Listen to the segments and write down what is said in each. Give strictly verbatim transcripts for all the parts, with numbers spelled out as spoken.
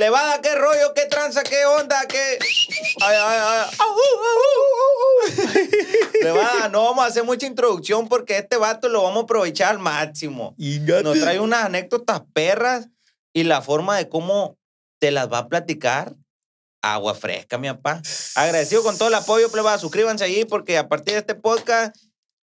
Levada, qué rollo, qué tranza, qué onda, qué... Ay, ay, ay. Levada, no vamos a hacer mucha introducción porque este vato lo vamos a aprovechar al máximo. Nos trae unas anécdotas perras y la forma de cómo te las va a platicar. Agua fresca, mi papá. Agradecido con todo el apoyo, plebada. Suscríbanse allí porque a partir de este podcast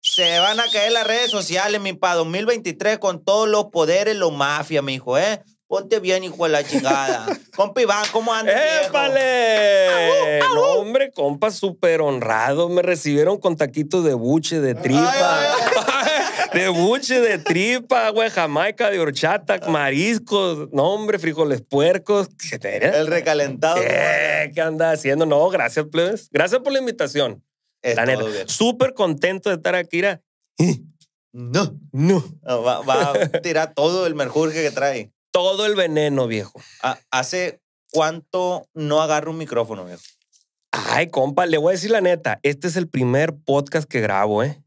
se van a caer las redes sociales, mi papá. dos mil veintitrés con todos los poderes, los mafias, mi hijo, ¿eh? Ponte bien, hijo de la chingada. Compa Iván, ¿cómo andas, viejo? ¡Épale! No, hombre, compa, súper honrado. Me recibieron con taquitos de buche, de tripa. Ay, ay, ay. De buche, de tripa, güey, jamaica, de horchata, mariscos, no, hombre, frijoles puercos. El recalentado. ¿Qué, ¿Qué anda haciendo? No, gracias, plebes. Gracias por la invitación. Es la neta. Súper contento de estar aquí. Era... No, no. Va, va a tirar todo el merjurje que trae. Todo el veneno, viejo. ¿Hace cuánto no agarro un micrófono, viejo? Ay, compa, le voy a decir la neta. Este es el primer podcast que grabo, ¿eh?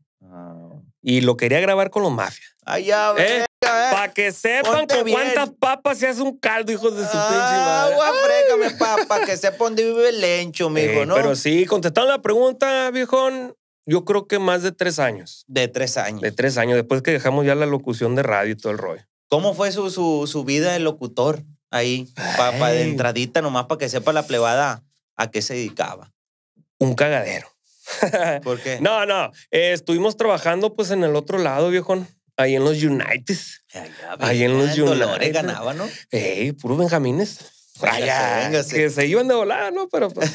Y lo quería grabar con los mafias. Ay, ya, ¿eh? Para que sepan con cuántas papas se hace un caldo, hijos de su pinche madre. Agua fresca, mi papá, para que sepa dónde vive el lencho, mijo, eh, ¿no? Pero sí, contestando la pregunta, viejón, yo creo que más de tres años. De tres años. De tres años, después que dejamos ya la locución de radio y todo el rollo. ¿Cómo fue su, su, su vida de locutor ahí? Para pa de entradita nomás, para que sepa la plebada a qué se dedicaba. Un cagadero. ¿Por qué? No, no. Eh, estuvimos trabajando pues en el otro lado, viejón. Ahí en los Uniteds. Ahí en los Uniteds. Dolores ganaba, ¿no? Ey, puro benjamines. Allá, véngase. Que se iban de volada, ¿no? Pero, pues.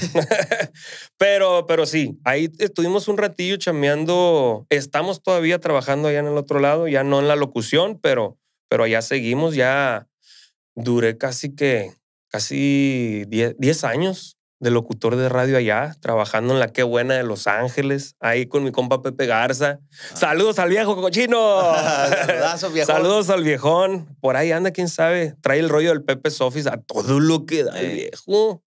pero, pero sí, ahí estuvimos un ratillo chambeando. Estamos todavía trabajando allá en el otro lado, ya no en la locución, pero, pero allá seguimos. Ya duré casi que, casi diez años de locutor de radio allá, trabajando en la Qué Buena de Los Ángeles, ahí con mi compa Pepe Garza. Ah. ¡Saludos al viejo cochino! Saludazo, viejón. Saludos al viejón. Por ahí anda, quién sabe, trae el rollo del Pepe's Office a todo lo que da el viejo.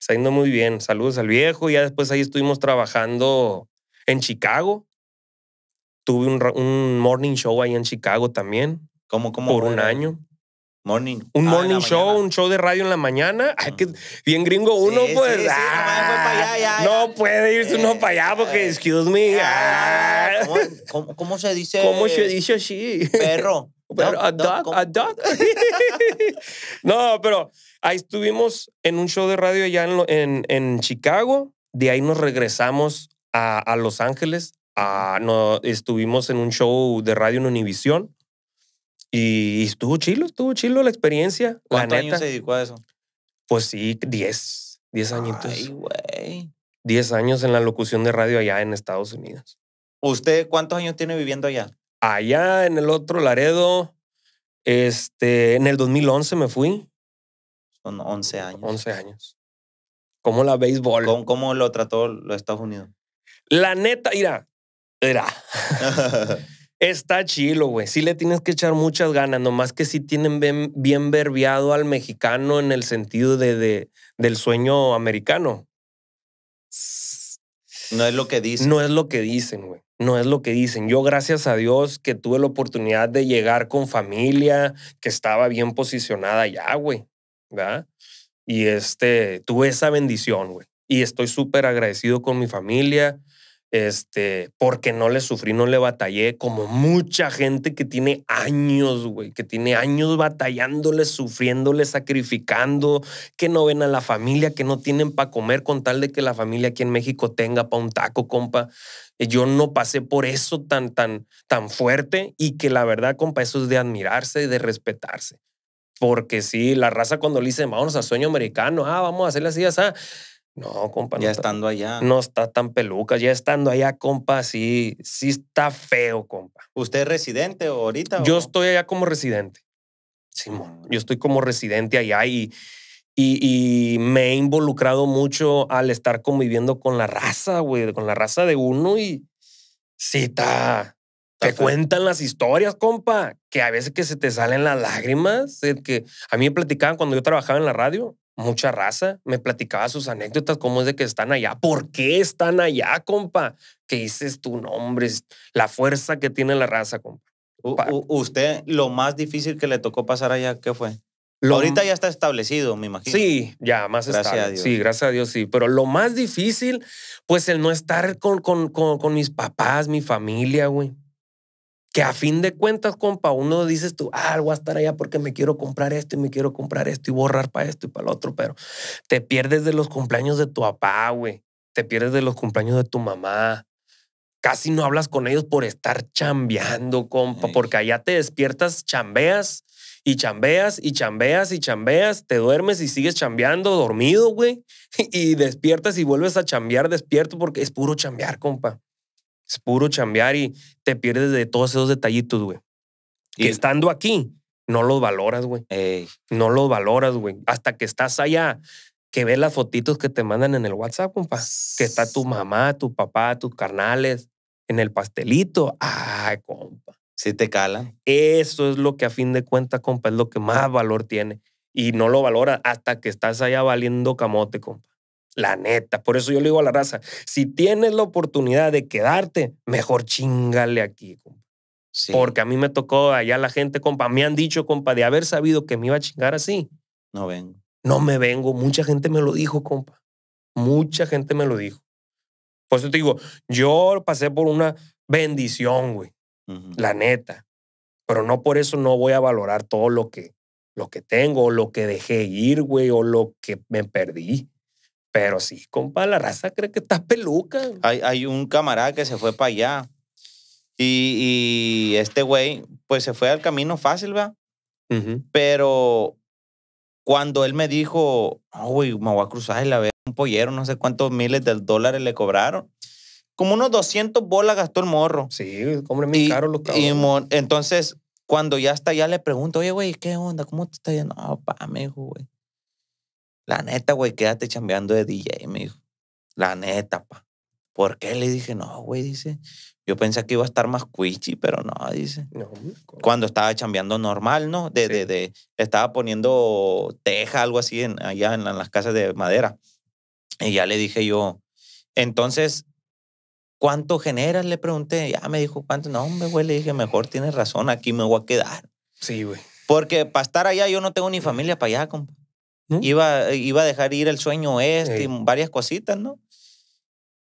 Está yendo muy bien. Saludos al viejo. Ya después ahí estuvimos trabajando en Chicago. Tuve un, un morning show ahí en Chicago también. ¿Cómo, cómo? Por un año. Morning. Un ah, morning show, mañana. Un show de radio en la mañana. Ay, que bien gringo uno, sí, pues. Sí, sí, ah, no, para allá, ya, no ya. Puede irse eh, uno para allá porque, eh, excuse me. Ah. ¿Cómo, cómo, ¿Cómo se dice? ¿Cómo se dice así? Perro. Pero, no, a dog, no, a dog. No, pero ahí estuvimos en un show de radio allá en, en, en Chicago. De ahí nos regresamos a, a Los Ángeles. A, no, estuvimos en un show de radio en Univisión. Y estuvo chilo, estuvo chilo la experiencia. ¿Cuántos años se dedicó a eso? Pues sí, diez. Diez añitos. Ay, güey. Diez años en la locución de radio allá en Estados Unidos. ¿Usted cuántos años tiene viviendo allá? Allá en el otro Laredo, este, en el dos mil once me fui. Son once años. once años. ¿Cómo la béisbol? ¿Cómo, cómo lo trató los Estados Unidos? La neta, mira, mira. Está chilo, güey. Sí le tienes que echar muchas ganas, nomás que sí tienen bien, bien verbiado al mexicano en el sentido de, de, del sueño americano. No es lo que dicen. No es lo que dicen, güey. No es lo que dicen. Yo, gracias a Dios, que tuve la oportunidad de llegar con familia, que estaba bien posicionada ya, güey. ¿Verdad? Y este, tuve esa bendición, güey. Y estoy súper agradecido con mi familia. Este, porque no le sufrí, no le batallé, como mucha gente que tiene años, güey, que tiene años batallándole, sufriéndole, sacrificando, que no ven a la familia, que no tienen para comer con tal de que la familia aquí en México tenga para un taco, compa. Yo no pasé por eso tan, tan, tan fuerte y que la verdad, compa, eso es de admirarse y de respetarse. Porque sí, la raza cuando le dicen, vámonos a sueño americano, ah, vamos a hacerle así, así. No, compa. Ya no estando está, allá. No está tan peluca. Ya estando allá, compa, sí, sí está feo, compa. ¿Usted es residente ahorita? Yo o... estoy allá como residente. Simón, yo estoy como residente allá y, y, y me he involucrado mucho al estar conviviendo con la raza, güey, con la raza de uno y sí está... Te cuentan las historias, compa, que a veces que se te salen las lágrimas. Que a mí me platicaban cuando yo trabajaba en la radio. Mucha raza me platicaba sus anécdotas, cómo es de que están allá, por qué están allá, compa. ¿Qué dices tu nombre? La fuerza que tiene la raza, compa. U, u, usted, lo más difícil que le tocó pasar allá, ¿qué fue? Lo, Ahorita ya está establecido, me imagino. Sí, ya, más estable. Sí, gracias a Dios, sí. Pero lo más difícil, pues el no estar con, con, con, con mis papás, mi familia, güey. Que a fin de cuentas, compa, uno dices tú, ah, voy a estar allá porque me quiero comprar esto y me quiero comprar esto y borrar para esto y para lo otro, pero te pierdes de los cumpleaños de tu papá, güey. Te pierdes de los cumpleaños de tu mamá. Casi no hablas con ellos por estar chambeando, compa, Ay. porque allá te despiertas, chambeas. Y chambeas, y chambeas, y chambeas, te duermes y sigues chambeando, dormido, güey. Y despiertas y vuelves a chambear despierto porque es puro chambear, compa. Es puro chambear y te pierdes de todos esos detallitos, güey. Que estando aquí, no los valoras, güey. Ey. No los valoras, güey. Hasta que estás allá, que ves las fotitos que te mandan en el WhatsApp, compa. Que está tu mamá, tu papá, tus carnales, en el pastelito. Ay, compa. Sí te cala. Eso es lo que a fin de cuentas, compa, es lo que más valor tiene. Y no lo valora hasta que estás allá valiendo camote, compa. La neta. Por eso yo le digo a la raza, si tienes la oportunidad de quedarte, mejor chingale aquí, compa. Sí. Porque a mí me tocó allá la gente, compa. Me han dicho, compa, de haber sabido que me iba a chingar así. No vengo. No me vengo. Mucha gente me lo dijo, compa. Mucha gente me lo dijo. Por eso te digo, yo pasé por una bendición, güey. La neta. Pero no por eso no voy a valorar todo lo que, lo que tengo, o lo que dejé ir, güey, o lo que me perdí. Pero sí, compa, la raza cree que estás peluca. Hay, hay un camarada que se fue para allá. Y, y este güey, pues se fue al camino fácil, ¿verdad? Uh-huh. Pero cuando él me dijo, oh, güey, me voy a cruzar y la veo un pollero, no sé cuántos miles de dólares le cobraron. Como unos doscientas bolas gastó el morro. Sí, cómprame muy caro los cabros. Entonces, cuando ya está, ya le pregunto, oye, güey, ¿qué onda? ¿Cómo te está yendo? No, pa, me dijo, güey. La neta, güey, quédate chambeando de D J, me dijo. La neta, pa. ¿Por qué? Le dije, no, güey, dice. Yo pensé que iba a estar más cuichi, pero no, dice. No, cuando estaba chambeando normal, ¿no? De, sí. de, de, estaba poniendo teja, algo así, en, allá en, en las casas de madera. Y ya le dije yo, entonces... ¿Cuánto generas? Le pregunté. Ya me dijo, ¿cuánto? No, hombre, güey, le dije, mejor tienes razón, aquí me voy a quedar. Sí, güey. Porque para estar allá yo no tengo ni familia para allá, compa. ¿Mm? Iba, iba a dejar ir el sueño este, sí. y varias cositas, ¿no?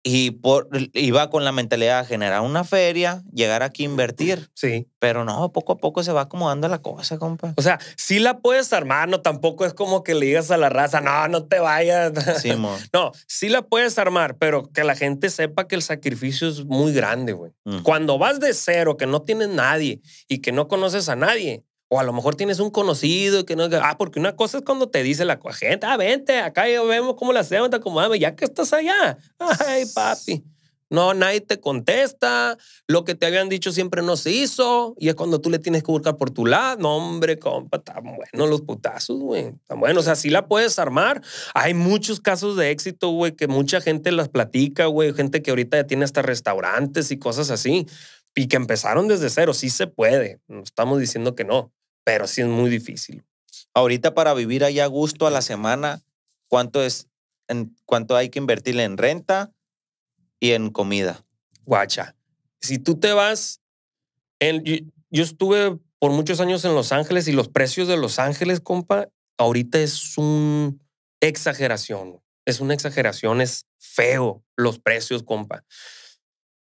Y por, iba con la mentalidad de generar una feria, llegar aquí a invertir. Sí. Pero no, poco a poco se va acomodando la cosa, compa. O sea, sí la puedes armar, no, tampoco es como que le digas a la raza, no, no te vayas. Sí, mo. No, sí la puedes armar, pero que la gente sepa que el sacrificio es muy grande, güey. Mm. Cuando vas de cero, que no tienes nadie y que no conoces a nadie, o a lo mejor tienes un conocido que no... Ah, porque una cosa es cuando te dice la gente, ah, vente, acá ya vemos cómo la hacemos, te acomodamos, ya que estás allá. Ay, papi. No, nadie te contesta. Lo que te habían dicho siempre no se hizo. Y es cuando tú le tienes que buscar por tu lado. No, hombre, compa, están buenos los putazos, güey. Están buenos. O sea, sí la puedes armar. Hay muchos casos de éxito, güey, que mucha gente las platica, güey. Gente que ahorita ya tiene hasta restaurantes y cosas así. Y que empezaron desde cero. Sí se puede. No estamos diciendo que no. Pero sí es muy difícil. Ahorita para vivir allá a gusto a la semana, ¿cuánto es, en, cuánto hay que invertirle en renta y en comida? Guacha, si tú te vas... En, yo, yo estuve por muchos años en Los Ángeles y los precios de Los Ángeles, compa, ahorita es una exageración. Es una exageración, es feo los precios, compa.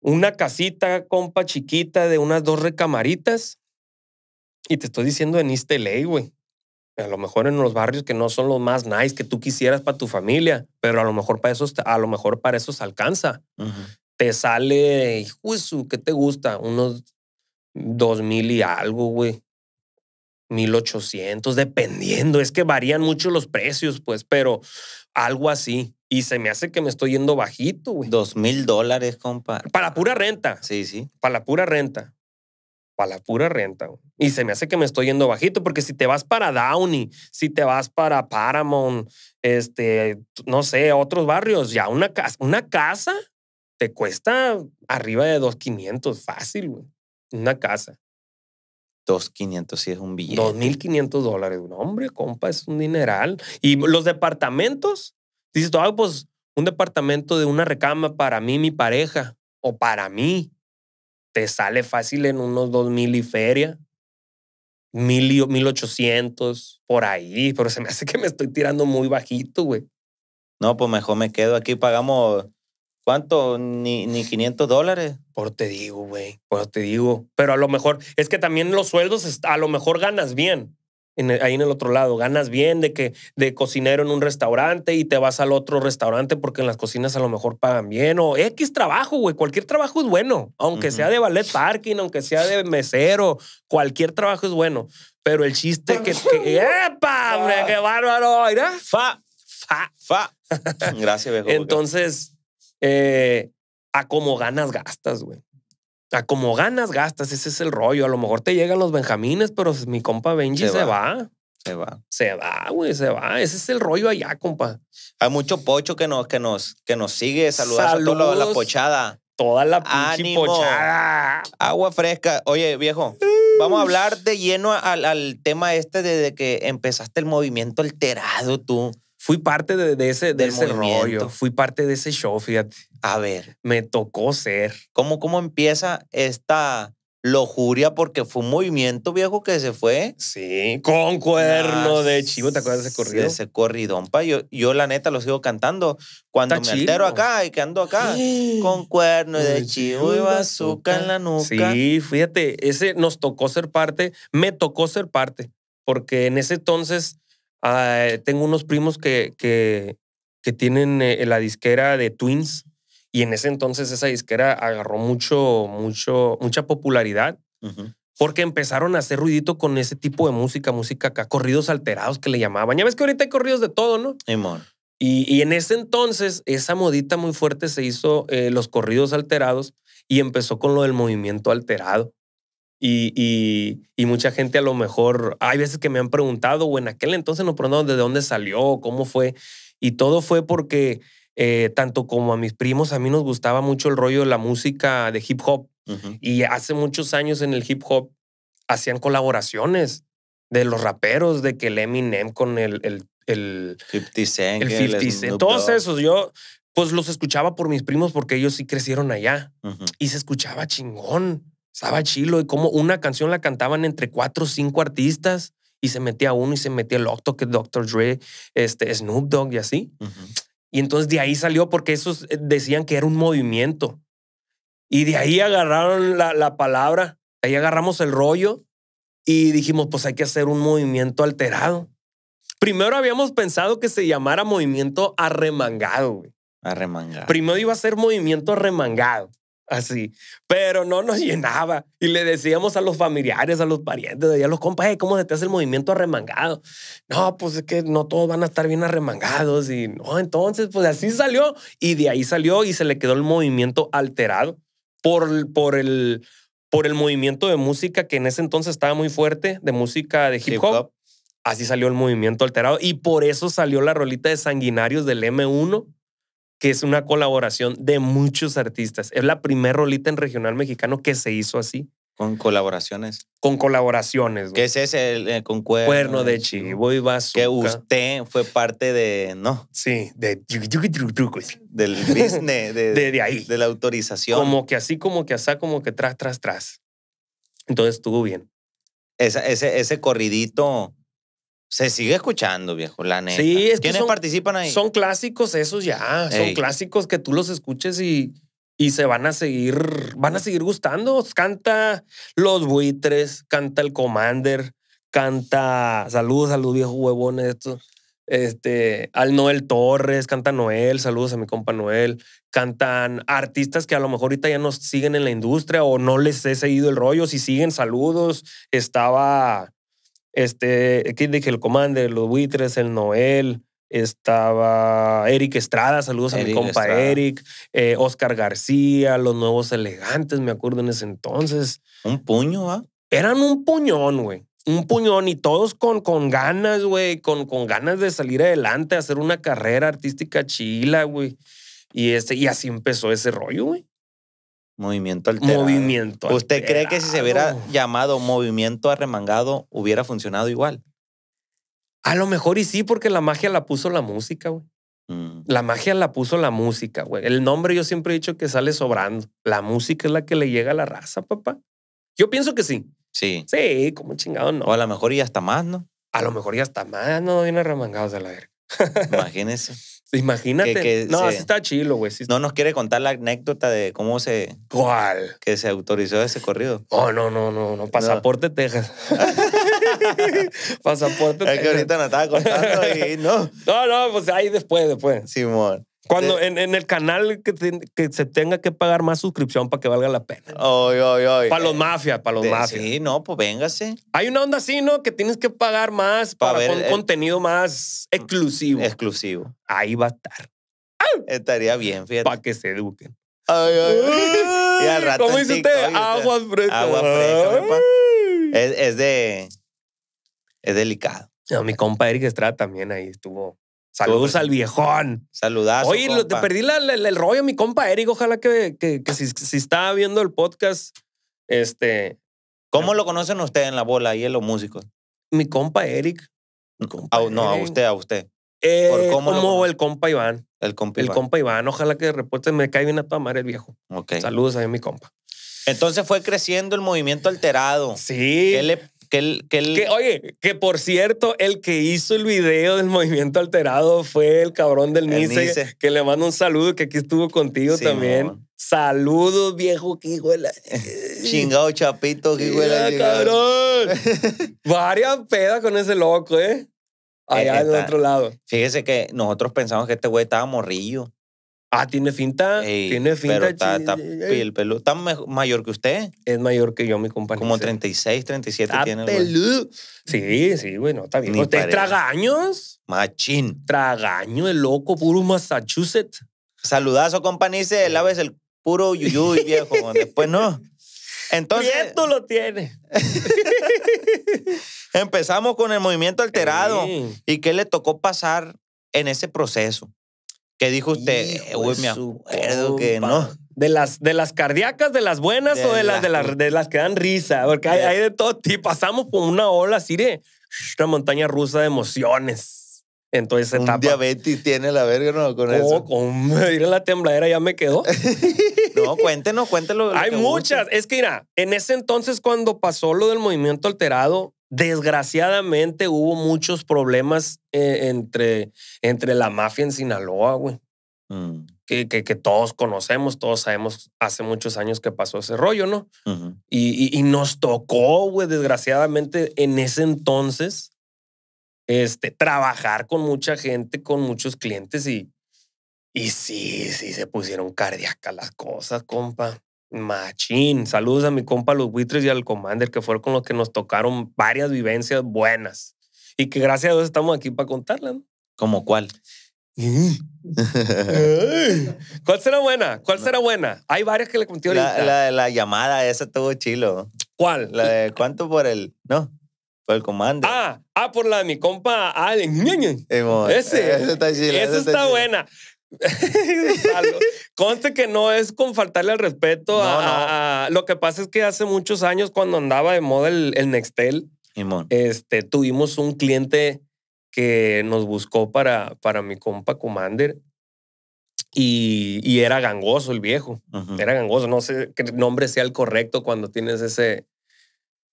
Una casita, compa, chiquita de unas dos recamaritas. Y te estoy diciendo en East L A, güey. A lo mejor en los barrios que no son los más nice que tú quisieras para tu familia, pero a lo mejor para esos, a lo mejor para esos alcanza. Uh-huh. Te sale, uy, ¿qué te gusta? Unos dos mil y algo, güey. Mil ochocientos, dependiendo. Es que varían mucho los precios, pues, pero algo así. Y se me hace que me estoy yendo bajito, güey. Dos mil dólares, compa. Para la pura renta. Sí, sí. Para la pura renta. Para la pura renta. Y se me hace que me estoy yendo bajito, porque si te vas para Downey, si te vas para Paramount, este, no sé, otros barrios, ya una casa, una casa te cuesta arriba de dos mil quinientos, fácil, güey. Una casa. dos mil quinientos, si es un billete. dos mil quinientos dólares. No, hombre, compa, es un dineral. Y los departamentos, dices tú, ah, pues un departamento de una recama para mí, mi pareja, o para mí. Te sale fácil en unos dos mil y feria. mil, mil ochocientos, por ahí. Pero se me hace que me estoy tirando muy bajito, güey. No, pues mejor me quedo aquí. Pagamos, ¿cuánto? Ni, ni quinientos dólares. Por te digo, güey. Por te digo. Pero a lo mejor, es que también los sueldos, a lo mejor ganas bien. En el, ahí en el otro lado, ganas bien de que de cocinero en un restaurante y te vas al otro restaurante porque en las cocinas a lo mejor pagan bien o X trabajo, güey. Cualquier trabajo es bueno, aunque uh-huh. sea de valet parking, aunque sea de mesero, cualquier trabajo es bueno. Pero el chiste que... que ¡epa, hombre! ¡Qué bárbaro! ¿Mira? ¡Fa! ¡Fa! ¡Fa! Gracias, viejo. Entonces, eh, a como ganas, gastas, güey. A como ganas, gastas. Ese es el rollo. A lo mejor te llegan los benjamines, pero mi compa Benji se, se va. va. Se va. Se va, güey, se va. Ese es el rollo allá, compa. Hay mucho pocho que nos, que nos, que nos sigue. Saludos, Saludos a toda la, la pochada. Toda la pinche pochada. Agua fresca. Oye, viejo, vamos a hablar de lleno al, al tema este desde que empezaste el movimiento alterado, tú. Fui parte de, de ese, de ese rollo. Fui parte de ese show, fíjate. A ver. Me tocó ser. ¿Cómo, cómo empieza esta lujuria? Porque fue un movimiento, viejo, que se fue. Sí, con cuerno nah, de chivo. ¿Te acuerdas de ese corrido? De ese corridón, pa. Yo, yo, la neta, lo sigo cantando. Cuando Está me chivo. altero acá y que ando acá. Con cuerno de chivo y bazooka en la nuca. Sí, fíjate. Ese nos tocó ser parte. Me tocó ser parte. Porque en ese entonces... Uh, tengo unos primos que, que, que tienen eh, la disquera de Twins y en ese entonces esa disquera agarró mucho, mucho, mucha popularidad uh-huh. porque empezaron a hacer ruidito con ese tipo de música, música acá, corridos alterados que le llamaban. Ya ves que ahorita hay corridos de todo, ¿no? Y, y en ese entonces esa modita muy fuerte se hizo eh, los corridos alterados y empezó con lo del movimiento alterado. Y, y, y mucha gente a lo mejor, hay veces que me han preguntado, o en aquel entonces nos preguntaron de dónde salió, cómo fue. Y todo fue porque eh, tanto como a mis primos, a mí nos gustaba mucho el rollo de la música de hip hop. Uh-huh. Y hace muchos años en el hip hop hacían colaboraciones de los raperos, de que el Eminem con el... el, el cincuenta Cent. El cincuenta Cent. Todos esos, yo... Pues los escuchaba por mis primos porque ellos sí crecieron allá. Uh-huh. Y se escuchaba chingón. Estaba chilo y como una canción la cantaban entre cuatro o cinco artistas y se metía uno y se metía el octo que doctor Dre, este, Snoop Dogg y así. Uh-huh. Y entonces de ahí salió porque esos decían que era un movimiento. Y de ahí agarraron la, la palabra, de ahí agarramos el rollo y dijimos, pues hay que hacer un movimiento alterado. Primero habíamos pensado que se llamara movimiento arremangado. Güey. Arremangado. Primero iba a ser movimiento arremangado. Así, pero no nos llenaba y le decíamos a los familiares, a los parientes, a los compas, hey, ¿cómo se te hace el movimiento arremangado? No, pues es que no todos van a estar bien arremangados y no, entonces pues así salió y de ahí salió y se le quedó el movimiento alterado por, por, el, por el movimiento de música que en ese entonces estaba muy fuerte, de música de hip hop. Así salió el movimiento alterado y por eso salió la rolita de Sanguinarios del eme uno. Que es una colaboración de muchos artistas. Es la primera rolita en regional mexicano que se hizo así. Con colaboraciones. Con colaboraciones. Güey. ¿Qué es ese? El, el, con cuerno, cuerno de chivo y bazooka. Que usted fue parte de... No. Sí, de... Del business. De, de, de ahí. De la autorización. Como que así, como que asá, como que tras, tras, tras. Entonces estuvo bien. Esa, ese, ese corridito... Se sigue escuchando, viejo, la neta. Sí, es que ¿quiénes son, participan ahí? Son clásicos esos ya. Ey. Son clásicos que tú los escuches y, y se van a seguir, van a seguir gustando. Canta Los Buitres, canta El Commander, canta... Saludos a los viejos huevones estos. Este, al Noel Torres, canta Noel, saludos a mi compa Noel. Cantan artistas que a lo mejor ahorita ya no siguen en la industria o no les he seguido el rollo. Si siguen, saludos. Estaba... Este, aquí dije el Commander, Los Buitres, el Noel, estaba Eric Estrada, saludos Eric a mi compa Estrada. Eric, eh, Oscar García, Los Nuevos Elegantes, me acuerdo en ese entonces. Un puño, ¿ah? ¿Eh? Eran un puñón, güey. Un puñón y todos con, con ganas, güey, con, con ganas de salir adelante, hacer una carrera artística chila, güey. Y, este, y así empezó ese rollo, güey. Movimiento alterado. Movimiento alterado. ¿Usted cree que si se hubiera llamado movimiento arremangado hubiera funcionado igual? A lo mejor y sí, porque la magia la puso la música, güey. Mm. La magia la puso la música, güey. El nombre yo siempre he dicho que sale sobrando. La música es la que le llega a la raza, papá. Yo pienso que sí. Sí. Sí, como chingado, no. O a lo mejor y hasta más, ¿no? A lo mejor y hasta más, no, viene remangados de la verga. Imagínense. Imagínate. Que, que no, se... así está chilo, güey. Sí está... No nos quiere contar la anécdota de cómo se... ¿Cuál? Que se autorizó ese corrido. Oh, no, no, no, no. Pasaporte no. Texas. Pasaporte es Texas. Es que ahorita nos estaba contando y no. No, no, pues ahí después, después. Simón. Cuando de... en, en el canal que, te, que se tenga que pagar más suscripción para que valga la pena. Oy, oy, oy. Para los mafias, para los de, mafias. Sí, no, pues véngase. Hay una onda así, ¿no? Que tienes que pagar más para, para ver con el... contenido más exclusivo. Exclusivo. Ahí va a estar. ¡Ay! Estaría bien, fíjate. Para que se eduquen. Ay, ay, ay. Y al rato ¿cómo dice usted? Agua fresca. Agua fresca. Es, es de... Es delicado. No, mi compa Eric Estrada también ahí estuvo... Saludos al viejón. Saludazo. Oye, compa. Te perdí la, la, el rollo, mi compa Eric. Ojalá que, que, que si, si está viendo el podcast, este... ¿Cómo lo conocen ustedes en la bola y en los músicos? Mi compa Eric. Mi compa a, Eric. No, a usted, a usted. Eh, ¿Por cómo como el compa Iván. El compa Iván. El compa Iván. Ojalá que de repente me caiga bien a tu amar el viejo. Ok. Saludos a mi compa. Entonces fue creciendo el movimiento alterado. Sí. ¿Qué le Que él, que él... Que, oye, que por cierto, el que hizo el video del movimiento alterado fue el cabrón del Nice, Nice, que le mando un saludo, que aquí estuvo contigo sí, también. Mamá. Saludos, viejo, que hijo de la... Chingado chapito, que hijo de la... cabrón. Varias pedas con ese loco, ¿eh? Allá del otro lado. Fíjese que nosotros pensamos que este güey estaba morrillo. Ah, tiene finta. Ey, tiene finta. Pero está, está el pelo. ¿Está mayor que usted? Es mayor que yo, mi compañero. Como treinta y seis, treinta y siete está tiene. Pelú. Sí, sí, bueno, está bien. ¿Usted traga años? Machín. Tragaño, el loco, puro Massachusetts. Saludazo, compañero. Laves el puro yuyuy, viejo. Después no. Entonces. Y esto lo tiene. Empezamos con el movimiento alterado. Ey. ¿Y qué le tocó pasar en ese proceso? ¿Qué dijo usted? Uy, me acuerdo que no. ¿De las, de las cardíacas, de las buenas de o de las, las, de, las, de las que dan risa? Porque hay, hay de todo tipo. Pasamos por una ola así de una montaña rusa de emociones. Entonces, un etapa. Diabetes tiene la verga, ¿no? Con oh, eso. Con ir a la tembladera ya me quedó. No, cuéntenos, cuéntenos. Hay muchas. Guste. Es que mira, en ese entonces cuando pasó lo del movimiento alterado, desgraciadamente hubo muchos problemas eh, entre, entre la mafia en Sinaloa, güey. Mm. Que, que, que todos conocemos, todos sabemos hace muchos años que pasó ese rollo, ¿no? Uh-huh. y, y, y nos tocó, güey, desgraciadamente en ese entonces este, trabajar con mucha gente, con muchos clientes y, y sí, sí se pusieron cardíacas las cosas, compa. Machín. Saludos a mi compa Los Buitres y al Commander, que fueron con los que nos tocaron varias vivencias buenas. Y que gracias a Dios estamos aquí para contarlas, ¿no? ¿Cómo cuál? ¿Cuál será buena? ¿Cuál será buena? Hay varias que le conté ahorita. La, la, la llamada, esa estuvo chilo. ¿Cuál? La de cuánto por el... No, por el Commander. Ah, ah por la de mi compa Allen. Ese. Esa está chilo. Esa está, está buena. Conste que no es con faltarle al respeto no, a, no. A, a lo que pasa es que hace muchos años cuando andaba de moda el, el Nextel este, tuvimos un cliente que nos buscó para, para mi compa Commander y, y era gangoso el viejo. Uh-huh. Era gangoso, no sé qué nombre sea el correcto cuando tienes ese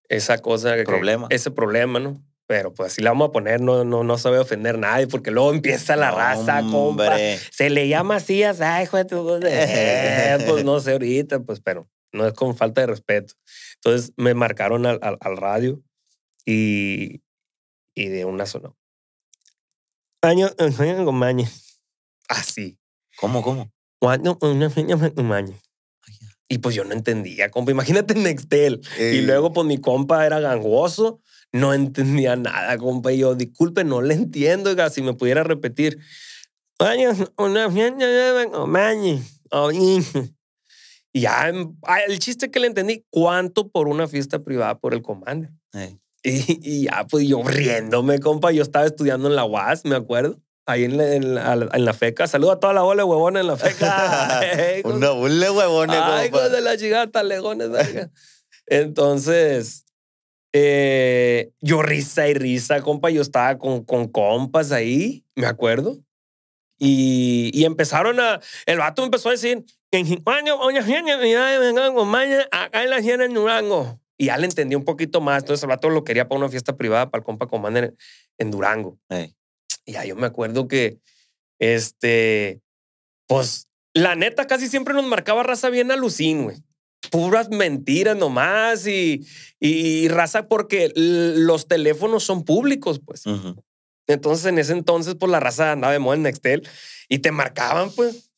esa cosa que, problema. Ese problema, ¿no? Pero pues así la vamos a poner, no, no, no se va a ofender a nadie, porque luego empieza la raza, compa. Se le llama así, ay, hijo de tu... eh, pues no sé ahorita, pues, pero no es con falta de respeto. Entonces me marcaron al, al, al radio y, y de una sonó. Año, año con maña. Así. ¿Cómo, cómo? Cuando una feña con maña. Y pues yo no entendía, compa. Imagínate Nextel. Eh. Y luego pues mi compa era gangoso. No entendía nada, compa. Y yo, disculpe, no le entiendo, oiga, si me pudiera repetir. Y ya, el chiste que le entendí, ¿cuánto por una fiesta privada por el Commander? Eh. Y, y ya, pues yo riéndome, compa. Yo estaba estudiando en la U A S, me acuerdo. Ahí en la, en, la, en la feca. Saluda a toda la bola de huevones en la feca. Hey, una bola de huevones, compa. Ay, con de la chigata, legones. Entonces... Eh, yo risa y risa, compa. Yo estaba con, con compas ahí, me acuerdo. Y, y empezaron a... El vato empezó a decir... Acá en la sierra de Durango. Y ya le entendí un poquito más. Entonces, el vato lo quería para una fiesta privada para el compa Commander en Durango. Hey. Y ya yo me acuerdo que, este, pues, la neta casi siempre nos marcaba raza bien alucin, güey. Puras mentiras nomás y, y, y raza porque los teléfonos son públicos, pues. Uh-huh. Entonces, en ese entonces, pues, la raza andaba de moda en Nextel y te marcaban, pues,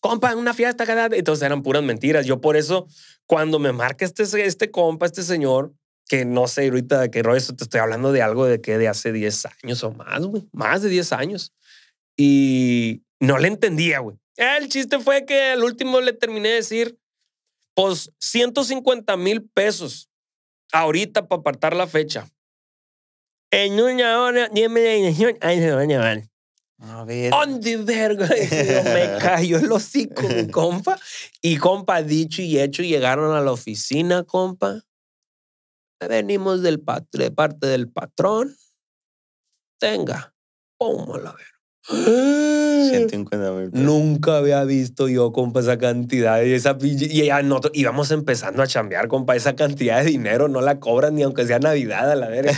compa, en una fiesta. Entonces, eran puras mentiras. Yo por eso... Cuando me marca este, este compa, este señor, que no sé ahorita de qué rollo, te estoy hablando de algo de que de hace diez años o más, güey. Más de diez años. Y no le entendía, güey. El chiste fue que al último le terminé de decir, pues, ciento cincuenta mil pesos ahorita para apartar la fecha. En una hora, dime la dirección, ahí se van a llevar. A ver. ¡Onde verga! Me cayó el hocico, mi compa. Y compa, dicho y hecho, llegaron a la oficina, compa. Venimos del pat- de parte del patrón. Tenga. ¡Pum! A la verga. ciento cincuenta mil. Nunca había visto yo, compa, esa cantidad. Y esa y ya no, íbamos empezando a chambear, compa. Esa cantidad de dinero no la cobran ni aunque sea Navidad, a la verga.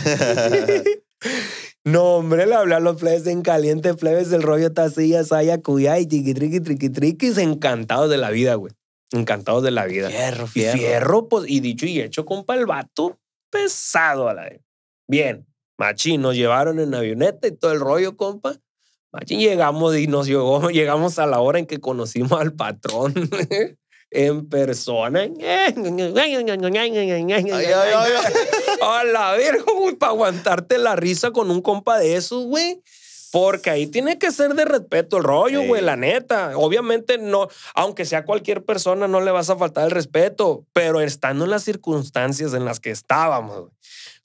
No, hombre, le hablé a los plebes en caliente, plebes, el rollo tacilla, saya, cuya y triqui, triqui, triquis, encantados de la vida, güey. Encantados de la vida. Fierro, fierro. Fierro, pues, y dicho y hecho, compa, el vato pesado a la vez. Bien, machín, nos llevaron en avioneta y todo el rollo, compa. Machín, llegamos y nos llegó, llegamos a la hora en que conocimos al patrón. En persona. A la verga, güey, para aguantarte la risa con un compa de esos, güey. Porque ahí tiene que ser de respeto el rollo, güey, sí. La neta. Obviamente no, aunque sea cualquier persona, no le vas a faltar el respeto, pero estando en las circunstancias en las que estábamos, güey.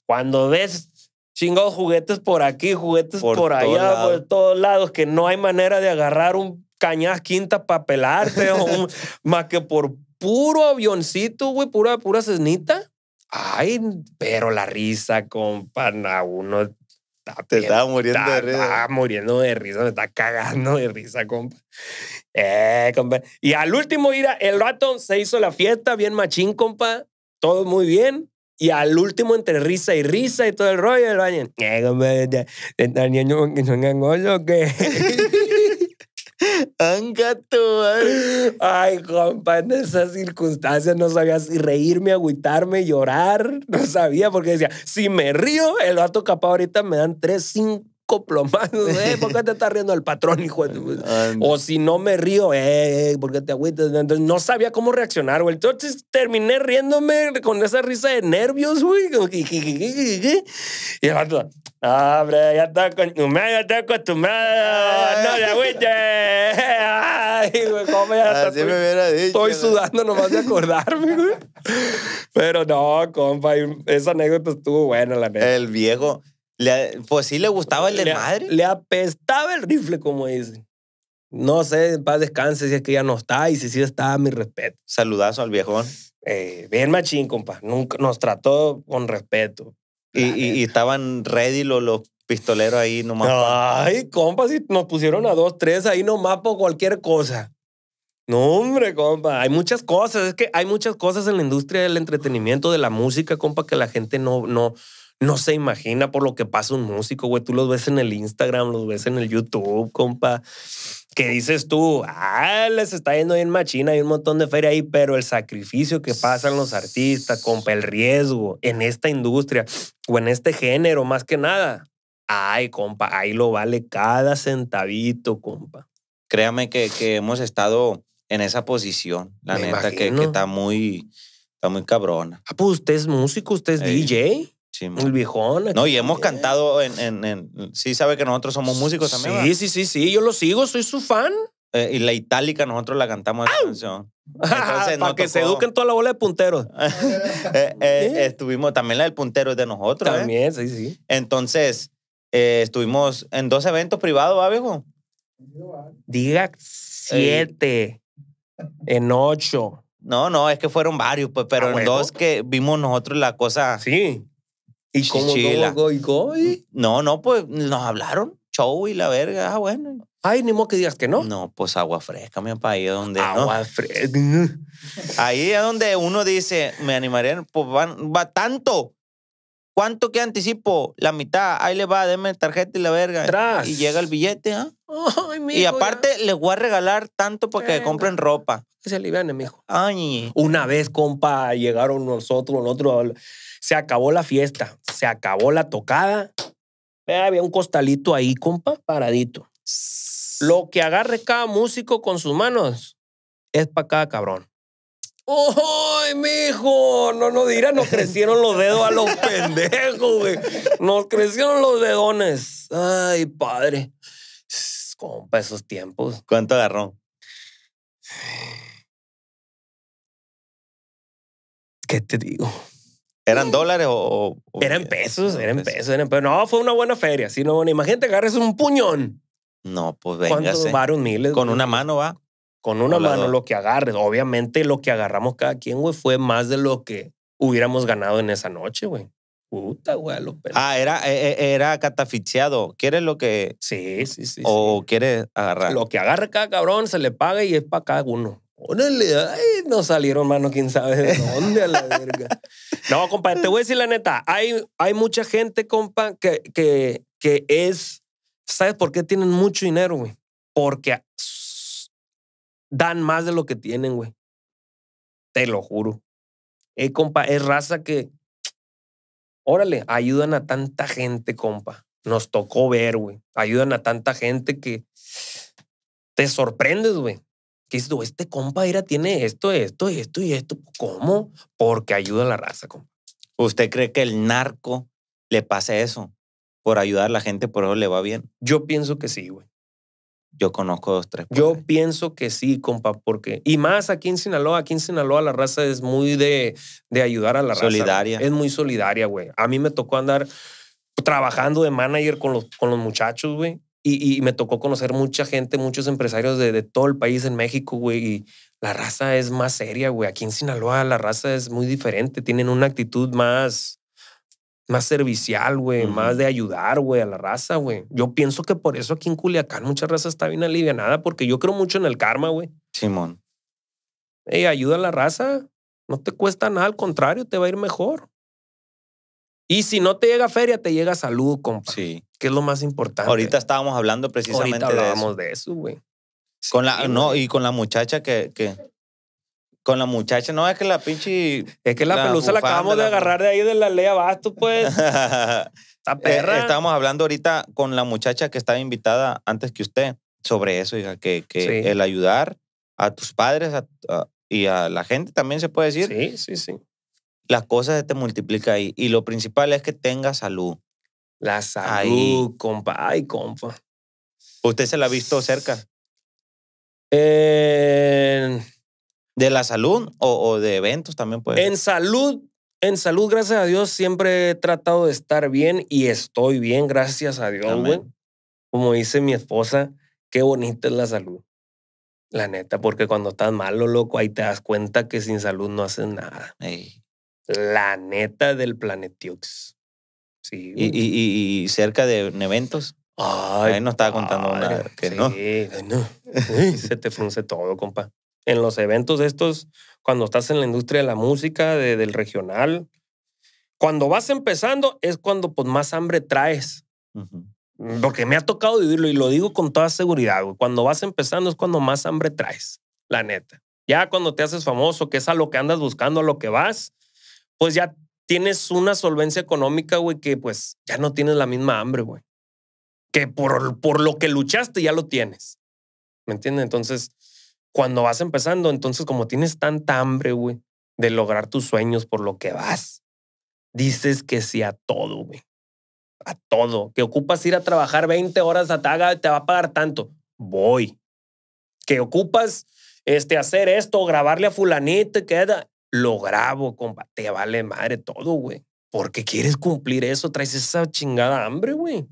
Cuando ves chingados juguetes por aquí, juguetes por, por allá, por todos lados, que no hay manera de agarrar un cañas quintas para pelarte, un, más que por puro avioncito, güey, pura, pura cesnita. Ay, pero la risa, compa, no, uno está, te estaba muriendo está, de risa. Estaba muriendo de risa, me está cagando de risa, compa. Eh, compa. Y al último, mira, el rato se hizo la fiesta, bien machín, compa, todo muy bien. Y al último, entre risa y risa y todo el rollo, el baño. Eh, compa, ¿te están viendo que son gangosos o qué? Angato, ay, compa, en esas circunstancias no sabía si reírme, agüitarme, llorar. No sabía, porque decía, si me río, el vato capaz ahorita me dan tres, cinco plomazos. Eh, ¿por qué te estás riendo el patrón, hijo? O si no me río, eh, ¿por qué te agüitas? Entonces, no sabía cómo reaccionar, güey. Entonces, terminé riéndome con esa risa de nervios, güey. Y el vato... Ah, hombre, ya está acostumbrado, ya está acostumbrado. No, ya, güey. Ay, güey, cómo ya está. Así me hubiera dicho. Estoy sudando nomás de acordarme, güey. Pero no, compa, esa anécdota estuvo buena, la neta. El viejo, le, pues sí le gustaba el desmadre. Le apestaba el rifle, como dicen. No sé, paz descanse si es que ya no está, y si sí está, mi respeto. Saludazo al viejón. Eh, bien machín, compa. Nunca nos trató con respeto. Y, y, y estaban ready los, los pistoleros ahí nomás. Ay, compa, si nos pusieron a dos, tres ahí nomás por cualquier cosa. No, hombre, compa. Hay muchas cosas. Es que hay muchas cosas en la industria del entretenimiento, de la música, compa, que la gente no, no, no se imagina por lo que pasa un músico, güey. Tú los ves en el Instagram, los ves en el YouTube, compa. ¿Qué dices tú? Ah, les está yendo bien machina, hay un montón de feria ahí, pero el sacrificio que pasan los artistas, compa, el riesgo en esta industria o en este género, más que nada. Ay, compa, ahí lo vale cada centavito, compa. Créame que, que hemos estado en esa posición, la Me neta, que, que está muy, está muy cabrona. Ah, pues usted es músico, usted es eh. D J. Sí, el viejón. No, y hemos bien. Cantado en, en, en... Sí, sabe que nosotros somos músicos también. Sí, ¿verdad? sí, sí, sí. Yo lo sigo, soy su fan. Eh, y la itálica nosotros la cantamos en la canción. Entonces, para que tocó... se eduquen toda la bola de punteros. eh, eh, estuvimos... También la del puntero es de nosotros. También, eh. sí, sí. Entonces, eh, estuvimos en dos eventos privados, ¿va, viejo? Diga siete. Eh. En ocho. No, no, es que fueron varios, pues, pero ah, en bueno. dos que vimos nosotros la cosa... Sí. ¿Y cómo, cómo, cómo, y cómo? No, no, pues nos hablaron, show y la verga, ah, bueno. Ay, ni modo que digas que no. No, pues agua fresca, mi papá, ahí es donde... Agua no. fresca. Ahí es donde uno dice, me animaría, pues va, va tanto. ¿Cuánto que anticipo? La mitad. Ahí le va, deme tarjeta y la verga. Tras. Y llega el billete, ¿ah? Ay, mijo, y aparte, ya. les voy a regalar tanto para que compren ropa. Que se alivianen, mijo. Ay. Una vez, compa, llegaron nosotros, nosotros... Se acabó la fiesta, se acabó la tocada. Había un costalito ahí, compa, paradito. Lo que agarre cada músico con sus manos es para cada cabrón. ¡Ay, mijo! No nos dirán, nos crecieron los dedos a los pendejos, güey. Nos crecieron los dedones. Ay, padre. Compa, esos tiempos. ¿Cuánto agarró? ¿Qué te digo? ¿Eran dólares o...? o eran pesos, eran pesos. pesos, eran pesos. No, fue una buena feria. Sí, no, bueno. Imagínate, agarres un puñón. No, pues véngase. ¿Cuántos varos miles? Con güey? una mano, ¿va? Con una Hola, mano dos. Lo que agarres. Obviamente lo que agarramos cada quien, güey, fue más de lo que hubiéramos ganado en esa noche, güey. Puta, güey. Lo ah, era, era catafixiado. ¿Quieres lo que...? Sí, sí, sí. ¿O sí. quieres agarrar? Lo que agarre cada cabrón se le paga y es para cada uno. Órale, ay, no salieron, mano, quién sabe de dónde a la verga. No, compa, te voy a decir la neta. Hay, hay mucha gente, compa, que, que, que es... ¿Sabes por qué tienen mucho dinero, güey? Porque dan más de lo que tienen, güey. Te lo juro. Eh, compa, es raza que... Órale, ayudan a tanta gente, compa. Nos tocó ver, güey. Ayudan a tanta gente que... Te sorprendes, güey. Que dices, este compa era, tiene esto, esto, esto y esto. ¿Cómo? Porque ayuda a la raza, compa. ¿Usted cree que el narco le pase eso? Por ayudar a la gente, por eso le va bien. Yo pienso que sí, güey. Yo conozco dos, tres. Yo ahí. pienso que sí, compa, porque... Y más aquí en Sinaloa, aquí en Sinaloa la raza es muy de, de ayudar a la solidaria. raza. Solidaria. Es muy solidaria, güey. A mí me tocó andar trabajando de manager con los, con los muchachos, güey. Y, y me tocó conocer mucha gente, muchos empresarios de, de todo el país en México, güey. Y la raza es más seria, güey. Aquí en Sinaloa la raza es muy diferente. Tienen una actitud más, más servicial, güey. Uh-huh. Más de ayudar, güey, a la raza, güey. Yo pienso que por eso aquí en Culiacán mucha raza está bien alivianada. Porque yo creo mucho en el karma, güey. Simón. Ey, ayuda a la raza. No te cuesta nada. Al contrario, te va a ir mejor. Y si no te llega feria, te llega salud, compa. Sí. Que es lo más importante. Ahorita estábamos hablando precisamente Ahorita hablábamos de eso. güey. Sí, no, y con la muchacha que, que... Con la muchacha, no, es que la pinche... Es que la, la pelusa la acabamos de, la... de agarrar de ahí de la ley abasto, pues. Esta perra. Eh, estábamos hablando ahorita con la muchacha que estaba invitada antes que usted sobre eso, hija, que, que sí. el ayudar a tus padres a, a, y a la gente también se puede decir. Sí, sí, sí. Las cosas te multiplican ahí. Y lo principal es que tengas salud. La salud, Ahí. compa. Ay, compa. ¿Usted se la ha visto cerca? Eh... ¿De la salud o, o de eventos también puede ser? En salud, en salud, gracias a Dios, siempre he tratado de estar bien y estoy bien, gracias a Dios, güey. Como dice mi esposa, qué bonita es la salud. La neta, porque cuando estás malo, loco, ahí te das cuenta que sin salud no haces nada. Ey. La neta del Planetiox. Sí, y, y, y cerca de eventos. Ay, Ahí nos estaba contando padre, una que sí, no. no. Uy, se te frunce todo, compa. En los eventos estos, cuando estás en la industria de la música, de, del regional, cuando vas empezando es cuando pues, más hambre traes. Uh-huh. Porque me ha tocado vivirlo y lo digo con toda seguridad, güey. Cuando vas empezando es cuando más hambre traes, la neta. Ya cuando te haces famoso, que es a lo que andas buscando, a lo que vas, pues ya... Tienes una solvencia económica, güey, que pues ya no tienes la misma hambre, güey. Que por, por lo que luchaste ya lo tienes. ¿Me entiendes? Entonces, cuando vas empezando, entonces como tienes tanta hambre, güey, de lograr tus sueños por lo que vas, dices que sí a todo, güey. A todo. Que ocupas ir a trabajar veinte horas a taga, te va a pagar tanto. Voy. Que ocupas este, hacer esto, grabarle a fulanito y queda... Lo grabo, compa. Te vale madre todo, güey. Porque quieres cumplir eso. Traes esa chingada hambre, güey.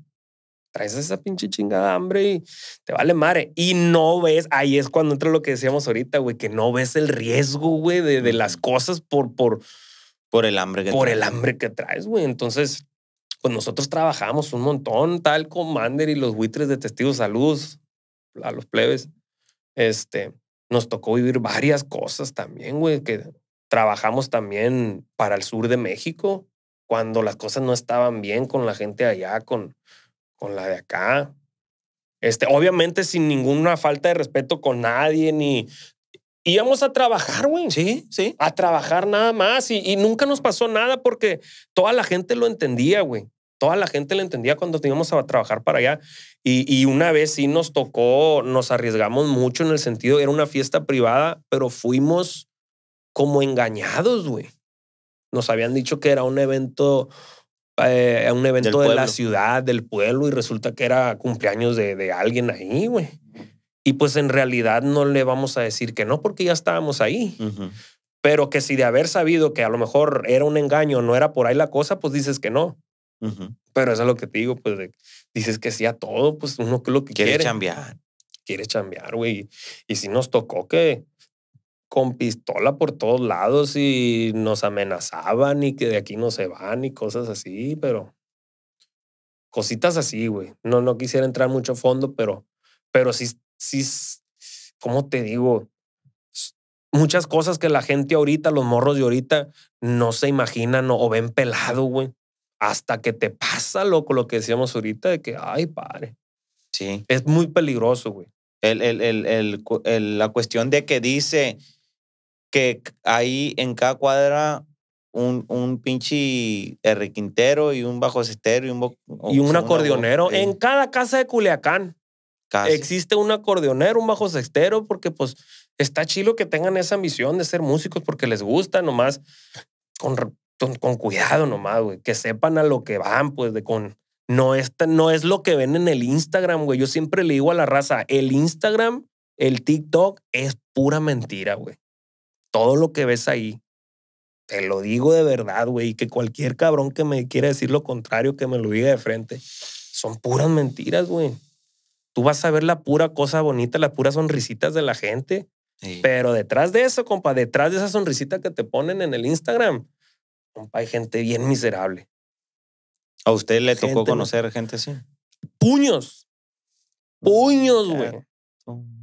Traes esa pinche chingada hambre y te vale madre. Y no ves... Ahí es cuando entra lo que decíamos ahorita, güey. Que no ves el riesgo, güey, de, de las cosas por... Por, por el hambre que Por traes. el hambre que traes, güey. Entonces, pues nosotros trabajamos un montón. Tal Commander y los Buitres de Testigos Salud. a los plebes, este, nos tocó vivir varias cosas también, güey, que trabajamos también para el sur de México cuando las cosas no estaban bien con la gente de allá, con, con la de acá. Este, obviamente sin ninguna falta de respeto con nadie, ni... Íbamos a trabajar, güey. Sí, sí. A trabajar nada más. Y, y nunca nos pasó nada porque toda la gente lo entendía, güey. Toda la gente lo entendía cuando íbamos a trabajar para allá. Y, y una vez sí nos tocó, nos arriesgamos mucho en el sentido, era una fiesta privada, pero fuimos como engañados, güey. Nos habían dicho que era un evento, eh, un evento de la ciudad, del pueblo, y resulta que era cumpleaños de, de alguien ahí, güey. Y pues en realidad no le vamos a decir que no porque ya estábamos ahí. Uh-huh. Pero que si de haber sabido que a lo mejor era un engaño, no era por ahí la cosa, pues dices que no. Uh-huh. Pero eso es lo que te digo, pues dices que sí a todo, pues uno que lo que quiere. Quiere chambear. Quiere chambear, güey. Y, y sí nos tocó que con pistola por todos lados y nos amenazaban y que de aquí no se van y cosas así, pero cositas así, güey. No, no quisiera entrar mucho a fondo, pero, pero sí... Sí, ¿cómo te digo? Muchas cosas que la gente ahorita, los morros de ahorita, no se imaginan o ven pelado, güey. Hasta que te pasa, loco, lo que decíamos ahorita de que, ay, padre. Sí. Es muy peligroso, güey. El, el, el, el, el, la cuestión de que dice que ahí en cada cuadra un, un pinche R. Quintero y un bajo cestero y un... Bo, y un acordeonero. Una, en eh. cada casa de Culiacán. Casi. Existe un acordeonero, un bajo sextero, porque pues está chilo que tengan esa ambición de ser músicos porque les gusta, nomás con, con, con cuidado nomás, güey, que sepan a lo que van, pues de con no, esta, no es lo que ven en el Instagram, güey. Yo siempre le digo a la raza, el Instagram, el TikTok es pura mentira, güey. Todo lo que ves ahí, te lo digo de verdad, güey, y que cualquier cabrón que me quiera decir lo contrario, que me lo diga de frente, son puras mentiras, güey. Tú vas a ver la pura cosa bonita, las puras sonrisitas de la gente. Sí. Pero detrás de eso, compa, detrás de esa sonrisita que te ponen en el Instagram, compa, hay gente bien miserable. ¿A usted le gente tocó conocer gente así? Puños. Puños, güey. Claro.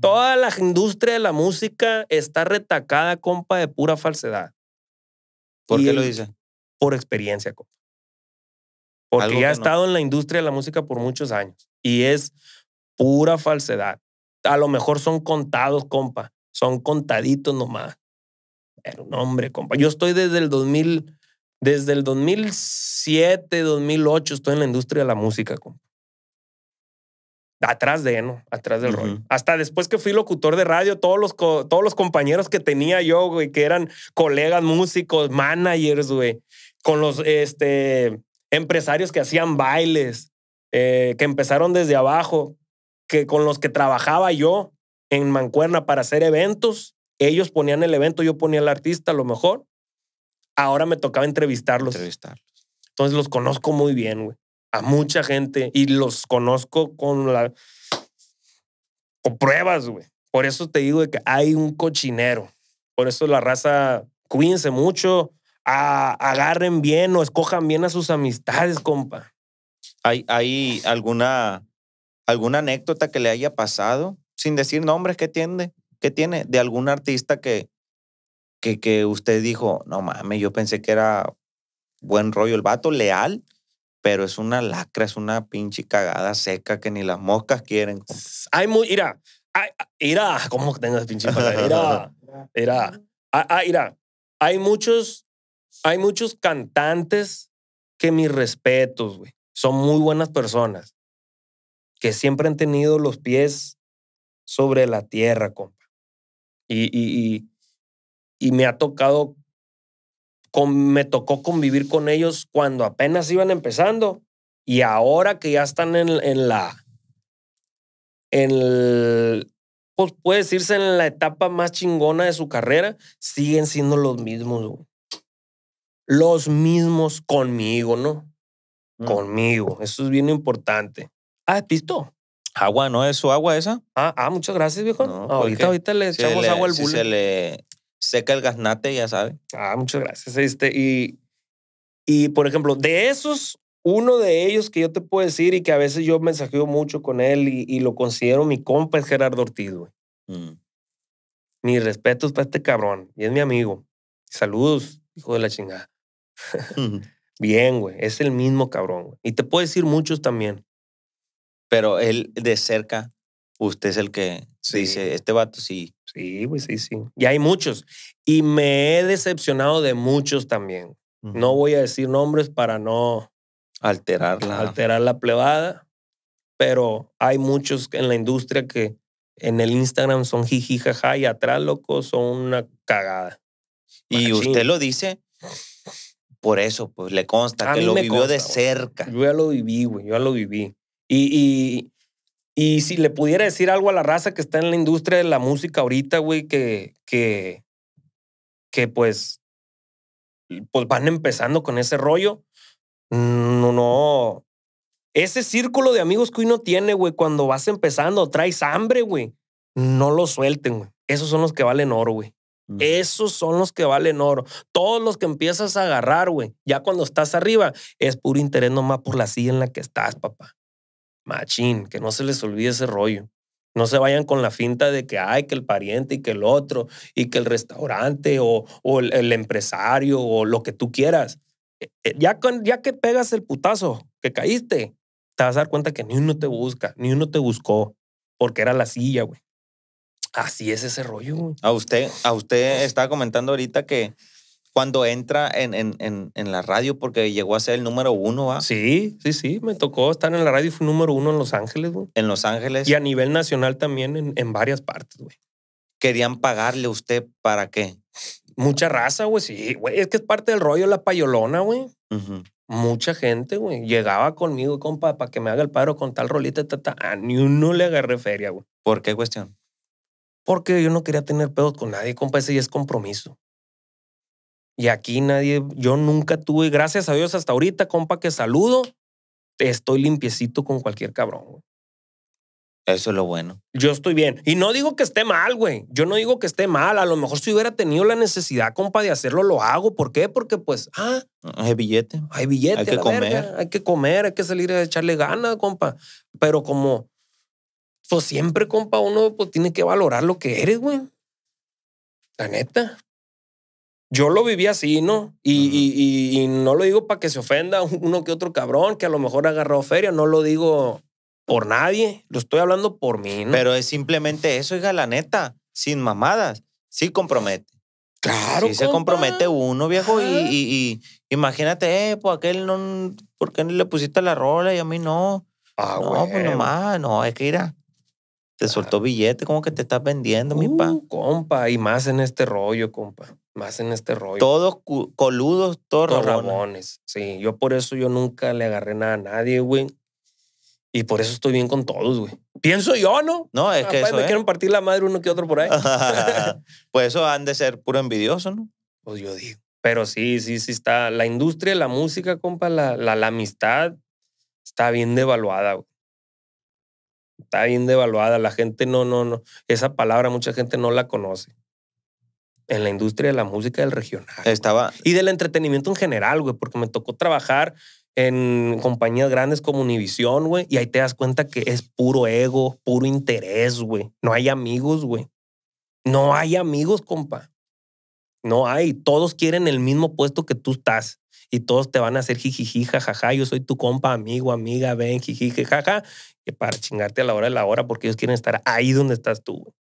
Toda la industria de la música está retacada, compa, de pura falsedad. ¿Por y qué lo dice? Por experiencia, compa. Porque ya ha no. estado en la industria de la música por muchos años. Y es... pura falsedad. A lo mejor son contados, compa. Son contaditos nomás. Pero no, hombre, compa. Yo estoy desde el dos mil, desde el dos mil siete, dos mil ocho, estoy en la industria de la música, compa. Atrás de, ¿no? Atrás del uh-huh. rollo. Hasta después que fui locutor de radio, todos los, todos los compañeros que tenía yo, güey, que eran colegas músicos, managers, güey, con los este, empresarios que hacían bailes, eh, que empezaron desde abajo, que con los que trabajaba yo en mancuerna para hacer eventos, ellos ponían el evento, yo ponía al artista a lo mejor. Ahora me tocaba entrevistarlos. Entrevistarlos. Entonces los conozco muy bien, güey. A mucha gente. Y los conozco con, la... con pruebas, güey. Por eso te digo que hay un cochinero. Por eso la raza, cuídense mucho, a... agarren bien o escojan bien a sus amistades, compa. ¿Hay, hay alguna... ¿Alguna anécdota que le haya pasado? Sin decir nombres, ¿qué tiene? ¿Qué tiene? De algún artista que, que, que usted dijo, no mames, yo pensé que era buen rollo el vato, leal, pero es una lacra, es una pinche cagada seca que ni las moscas quieren. Hay muy... Mira, mira, ¿cómo tengas pinche palabra? Mira, mira, hay muchos, hay muchos cantantes que mis respetos, güey. Son muy buenas personas, que siempre han tenido los pies sobre la tierra, compa. Y, y, y, y me ha tocado, con, me tocó convivir con ellos cuando apenas iban empezando y ahora que ya están en, en la, en el, pues puede decirse en la etapa más chingona de su carrera, siguen siendo los mismos, güey. Los mismos conmigo, ¿no? Mm. Conmigo, eso es bien importante. Ah, ¿es pisto? Agua, ¿no es su agua esa? Ah, ah muchas gracias, viejo. No, ahorita, ahorita le echamos le, agua al bule. Si se le seca el gaznate, ya sabe. Ah, muchas gracias. Este, y, y, por ejemplo, de esos Uno de ellos que yo te puedo decir y que a veces yo mensajeo mucho con él y, y lo considero mi compa es Gerardo Ortiz, güey. Mm. Mis respetos para este cabrón. Y es mi amigo. Saludos, hijo de la chingada. Mm. Bien, güey. Es el mismo cabrón, güey. Y te puedo decir muchos también. Pero él de cerca, usted es el que sí. dice, este vato sí. Sí, güey, sí, sí. Y hay muchos. Y me he decepcionado de muchos también. Mm. No voy a decir nombres para no... Alterar la... Alterar la plebada. Pero hay muchos en la industria que en el Instagram son jiji, jaja, y atrás, loco, son una cagada. Y Machín. Usted lo dice por eso, pues le consta a que lo vivió consta, de cerca. Yo ya lo viví, güey, yo ya lo viví. Y, y, y si le pudiera decir algo a la raza que está en la industria de la música ahorita, güey, que, que, que pues, pues van empezando con ese rollo. No, no. Ese círculo de amigos que uno tiene, güey, cuando vas empezando, traes hambre, güey. No lo suelten, güey. Esos son los que valen oro, güey. Mm. Esos son los que valen oro. Todos los que empiezas a agarrar, güey, ya cuando estás arriba, es puro interés nomás por la silla en la que estás, papá. Machín, que no se les olvide ese rollo. No se vayan con la finta de que ay, que el pariente y que el otro y que el restaurante o, o el, el empresario o lo que tú quieras. Ya, con, ya que pegas el putazo, que caíste, te vas a dar cuenta que ni uno te busca, ni uno te buscó, porque era la silla, güey. Así es ese rollo, güey. A usted, a usted estaba comentando ahorita que cuando entra en, en, en, en la radio, porque llegó a ser el número uno, ¿va? Sí, sí, sí, me tocó estar en la radio y fue número uno en Los Ángeles, güey. En Los Ángeles. Y a nivel nacional también en, en varias partes, güey. ¿Querían pagarle a usted para qué? Mucha raza, güey, sí, güey. Es que es parte del rollo de la payolona, güey. Uh-huh. Mucha gente, güey. Llegaba conmigo, compa, para que me haga el paro con tal rolita, ta, ta. A ni uno le agarré feria, güey. ¿Por qué cuestión? Porque yo no quería tener pedos con nadie, compa. Ese ya es compromiso. Y aquí nadie... Yo nunca tuve... Gracias a Dios hasta ahorita, compa, que saludo. Estoy limpiecito con cualquier cabrón, güey. Eso es lo bueno. Yo estoy bien. Y no digo que esté mal, güey. Yo no digo que esté mal. A lo mejor si hubiera tenido la necesidad, compa, de hacerlo, lo hago. ¿Por qué? Porque, pues, ah... Hay billete. Hay billete. Hay que comer. Verga. Hay que comer, hay que salir a echarle ganas, compa. Pero como... Pues siempre, compa, uno pues, tiene que valorar lo que eres, güey. La neta. Yo lo viví así, ¿no? Y, uh-huh. y, y, y no lo digo para que se ofenda uno que otro cabrón que a lo mejor agarró feria. No lo digo... Por nadie. Lo estoy hablando por mí, ¿no? Pero es simplemente eso, oiga, la neta. Sin mamadas. Sí compromete. Claro, sí, compa. Se compromete uno, viejo. Y, y, y imagínate, eh, pues aquel no... ¿Por qué no le pusiste la rola y a mí no? Ah, no, güey. Pues nomás, no, es que irá. Te claro. soltó billete, como que te estás vendiendo, uh, mi pa. Compa, y más en este rollo, compa. Más en este rollo. Todos coludos, todos rabones. rabones. Sí, yo por eso yo nunca le agarré nada a nadie, güey. Y por eso estoy bien con todos, güey. Pienso yo, ¿no? No, es que Apá, eso, me ¿eh? quieren partir la madre uno que otro por ahí. Pues eso han de ser puro envidioso, ¿no? Pues yo digo. Pero sí, sí, sí está. La industria, la música, compa, la, la, la amistad está bien devaluada, güey. Está bien devaluada. La gente no, no, no. Esa palabra mucha gente no la conoce. En la industria de la música del regional. Estaba... Güey. Y del entretenimiento en general, güey, porque me tocó trabajar... en compañías grandes como Univisión, güey. Y ahí te das cuenta que es puro ego, puro interés, güey. No hay amigos, güey. No hay amigos, compa. No hay. Todos quieren el mismo puesto que tú estás. Y todos te van a hacer jijiji, jajaja. Yo soy tu compa, amigo, amiga, ven, jijiji, jajaja. Y para chingarte a la hora de la hora porque ellos quieren estar ahí donde estás tú, güey.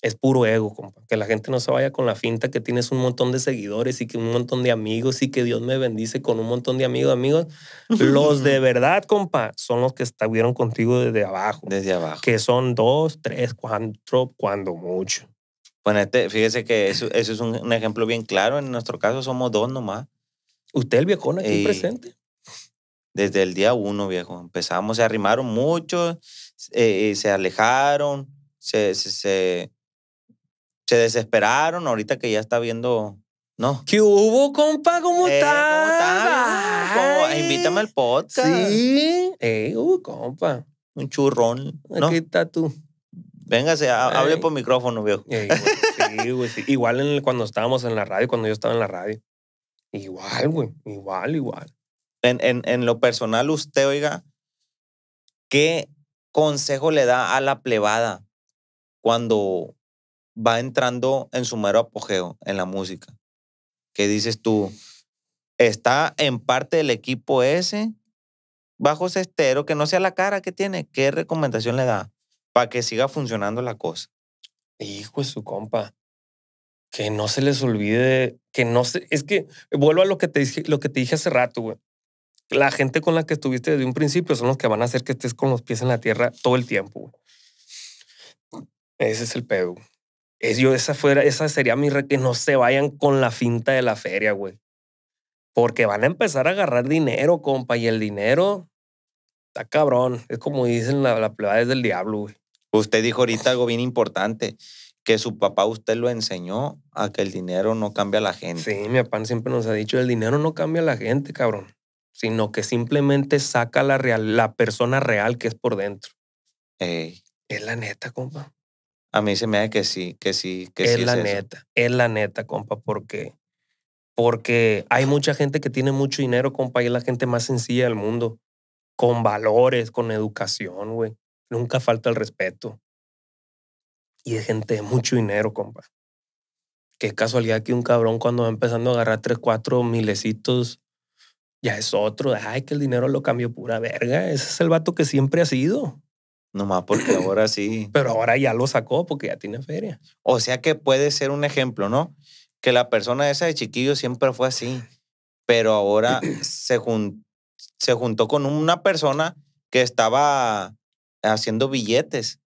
Es puro ego, compa. Que la gente no se vaya con la finta que tienes un montón de seguidores y que un montón de amigos y que Dios me bendice con un montón de amigos, amigos. Los de verdad, compa, son los que estuvieron contigo desde abajo. Desde abajo. Que son dos, tres, cuatro, cuando mucho. Bueno, este, fíjese que eso, eso es un, un ejemplo bien claro. En nuestro caso somos dos nomás. ¿Usted el viejón aquí Ey, presente? Desde el día uno, viejo. Empezamos, se arrimaron mucho, eh, se alejaron, se... se, se Se desesperaron ahorita que ya está viendo... No. ¿Qué hubo, compa? ¿Cómo eh, estás? ¿Cómo estás? Invítame al podcast. Sí. Eh, uh, compa. Un churrón. Aquí ¿no? está tú. Véngase, ha, hable por micrófono, viejo. Eh, güey, sí, güey. Sí. Igual en el, cuando estábamos en la radio, cuando yo estaba en la radio. Igual, güey. Igual, igual. En, en, en lo personal, usted, oiga, ¿qué consejo le da a la plebada cuando va entrando en su mero apogeo en la música? ¿Qué dices tú? Está en parte del equipo ese, bajo cestero, que no sea la cara que tiene. ¿Qué recomendación le da para que siga funcionando la cosa? Hijo de su compa. Que no se les olvide, que no se... Es que vuelvo a lo que te dije, lo que te dije hace rato, güey. La gente con la que estuviste desde un principio son los que van a hacer que estés con los pies en la tierra todo el tiempo, güey. Ese es el pedo. Es, yo, esa, fuera, esa sería mi... Re, que no se vayan con la finta de la feria, güey. Porque van a empezar a agarrar dinero, compa. Y el dinero está cabrón. Es como dicen la, la plebada del diablo, güey. Usted dijo ahorita algo bien importante, que su papá usted lo enseñó a que el dinero no cambia a la gente. Sí, mi papá siempre nos ha dicho, el dinero no cambia a la gente, cabrón, sino que simplemente saca la, real, la persona real que es por dentro. Ey. Es la neta, compa. A mí se me hace que sí, que sí, que es sí. Es la eso. neta, es la neta, compa, porque, porque hay mucha gente que tiene mucho dinero, compa, y es la gente más sencilla del mundo, con valores, con educación, güey. Nunca falta el respeto. Y es gente de mucho dinero, compa. Qué casualidad que un cabrón cuando va empezando a agarrar tres, cuatro milecitos, ya es otro. Ay, que el dinero lo cambió, pura verga. Ese es el vato que siempre ha sido. Nomás porque ahora sí. Pero ahora ya lo sacó porque ya tiene feria. O sea que puede ser un ejemplo, ¿no? Que la persona esa de chiquillo siempre fue así, pero ahora se, jun se juntó con una persona que estaba haciendo billetes.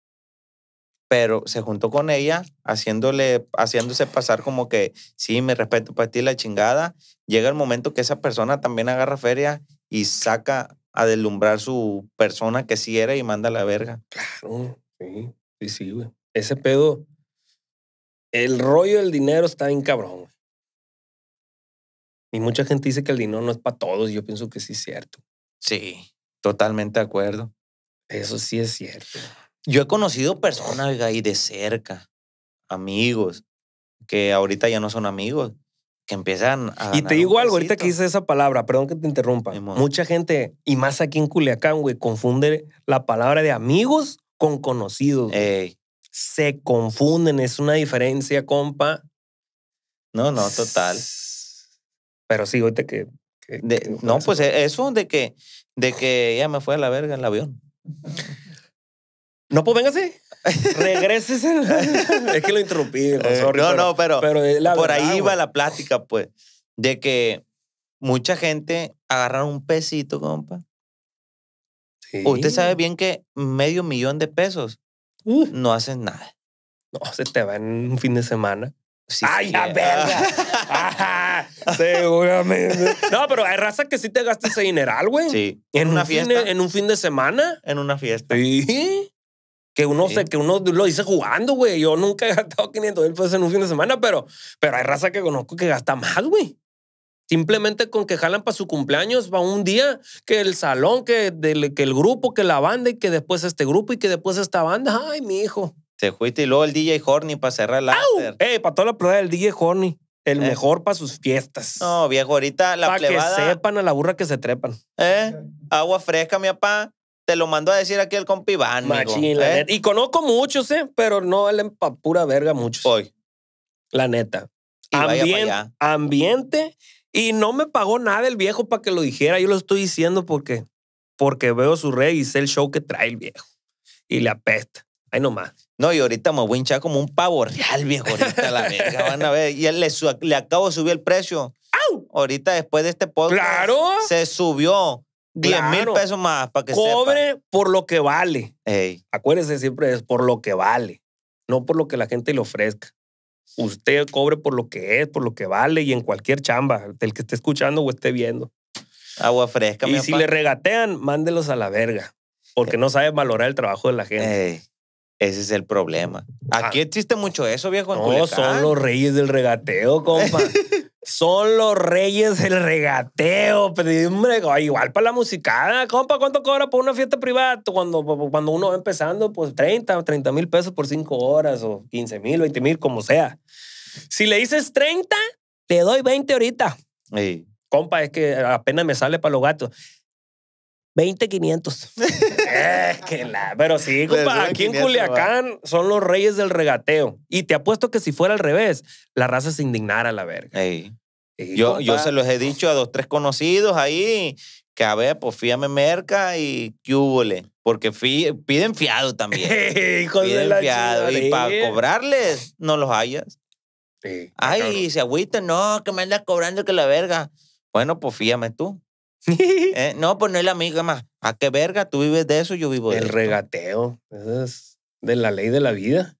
Pero se juntó con ella, haciéndole, haciéndose pasar como que, sí, me respeto para ti, la chingada. Llega el momento que esa persona también agarra feria y saca a deslumbrar su persona que sí era y manda a la verga. Claro, sí, sí, sí, güey. Ese pedo, el rollo del dinero está bien cabrón, güey. Y mucha gente dice que el dinero no es para todos, y yo pienso que sí es cierto. Sí, totalmente de acuerdo. Eso sí es cierto. Yo he conocido personas, oiga, y de cerca, amigos, que ahorita ya no son amigos, que empiezan a... Y te digo algo, ahorita que dices esa palabra, perdón que te interrumpa. Mucha gente, y más aquí en Culiacán, güey, confunde la palabra de amigos con conocidos. Ey. Se confunden, es una diferencia, compa. No, no, total. Pero sí, ahorita que... que, de, que no, pues eso de que, de que ya me fue a la verga en el avión. No, pues véngase. Regreses. En la... Es que lo interrumpí. No, sorry, no, pero, no, pero, pero la por verdad, ahí va la plática, pues, de que mucha gente agarra un pesito, compa. Sí. Usted sabe bien que medio millón de pesos uh. no haces nada. No, se te va en un fin de semana. Sí, ¡ay, sí, la eh. verga! Ajá, seguramente. No, pero hay raza que sí te gasta ese dineral, güey. Sí. ¿En, ¿En una un fiesta? Fin de, ¿En un fin de semana? En una fiesta. Sí. Que uno, sí. se, que uno lo dice jugando, güey. Yo nunca he gastado quinientos mil pesos en un fin de semana, pero, pero hay raza que conozco que gasta más, güey. Simplemente con que jalan para su cumpleaños, va un día, que el salón, que, del, que el grupo, que la banda, y que después este grupo, y que después esta banda. Ay, mi hijo. Te fuiste. Y luego el D J Horny para cerrar el after. ¡Ey! Para toda la prueba del D J Horny. El eh. mejor para sus fiestas. No, viejo, ahorita la pa plebada... Para que sepan a la burra que se trepan. ¿Eh? Agua fresca, mi papá. Te lo mandó a decir aquí el compi Iván. Machín, la ¿eh? neta. Y conozco muchos, ¿eh? Pero no valen pa' pura verga muchos. Hoy. La neta. Ambient, ambiente. Y no me pagó nada el viejo para que lo dijera. Yo lo estoy diciendo porque, porque veo su red y sé el show que trae el viejo. Y le apesta. Ahí nomás. No, y ahorita me voy a hinchar como un pavo real, viejo. Ahorita la verga, van a ver. Y él le, le acabo de subir el precio. ¡Au! Ahorita después de este podcast. ¡Claro! Se subió diez mil pesos más para que sepa. Cobre por lo que vale. Ey. Acuérdense, siempre es por lo que vale. No por lo que la gente le ofrezca. Usted cobre por lo que es, por lo que vale y en cualquier chamba, del que esté escuchando o esté viendo. Agua fresca, mi papá. Y si le regatean, mándelos a la verga. Porque no sabe valorar el trabajo de la gente. Ey. Ese es el problema. Aquí ah, existe mucho eso, viejo. No, Culiacán. Son los reyes del regateo, compa. Son los reyes del regateo. Pero, hombre, igual para la musicada, compa, ¿cuánto cobra por una fiesta privada? Cuando, cuando uno va empezando, pues treinta, treinta mil pesos por cinco horas o quince mil, veinte mil, como sea. Si le dices treinta, te doy veinte ahorita. Sí. compa, es que apenas me sale para los gatos. veinte, quinientos. eh, que la... Pero sí, compa, aquí en Culiacán son los reyes del regateo. Y te apuesto que si fuera al revés, la raza se indignara a la verga. Ey. Ey, yo, yo se los he dicho a dos, tres conocidos ahí, que a ver, pues fíame merca y qué húbole. Porque fí, piden fiado también. Hijos piden de la fiado. Chido, y para cobrarles, no los hayas. Sí, ay, claro. Y se agüita, no, que me andas cobrando que la verga. Bueno, pues fíame tú. eh, no, pues no es la amiga más. ¿A qué verga? Tú vives de eso, yo vivo de eso. El esto. Regateo. Eso es de la ley de la vida.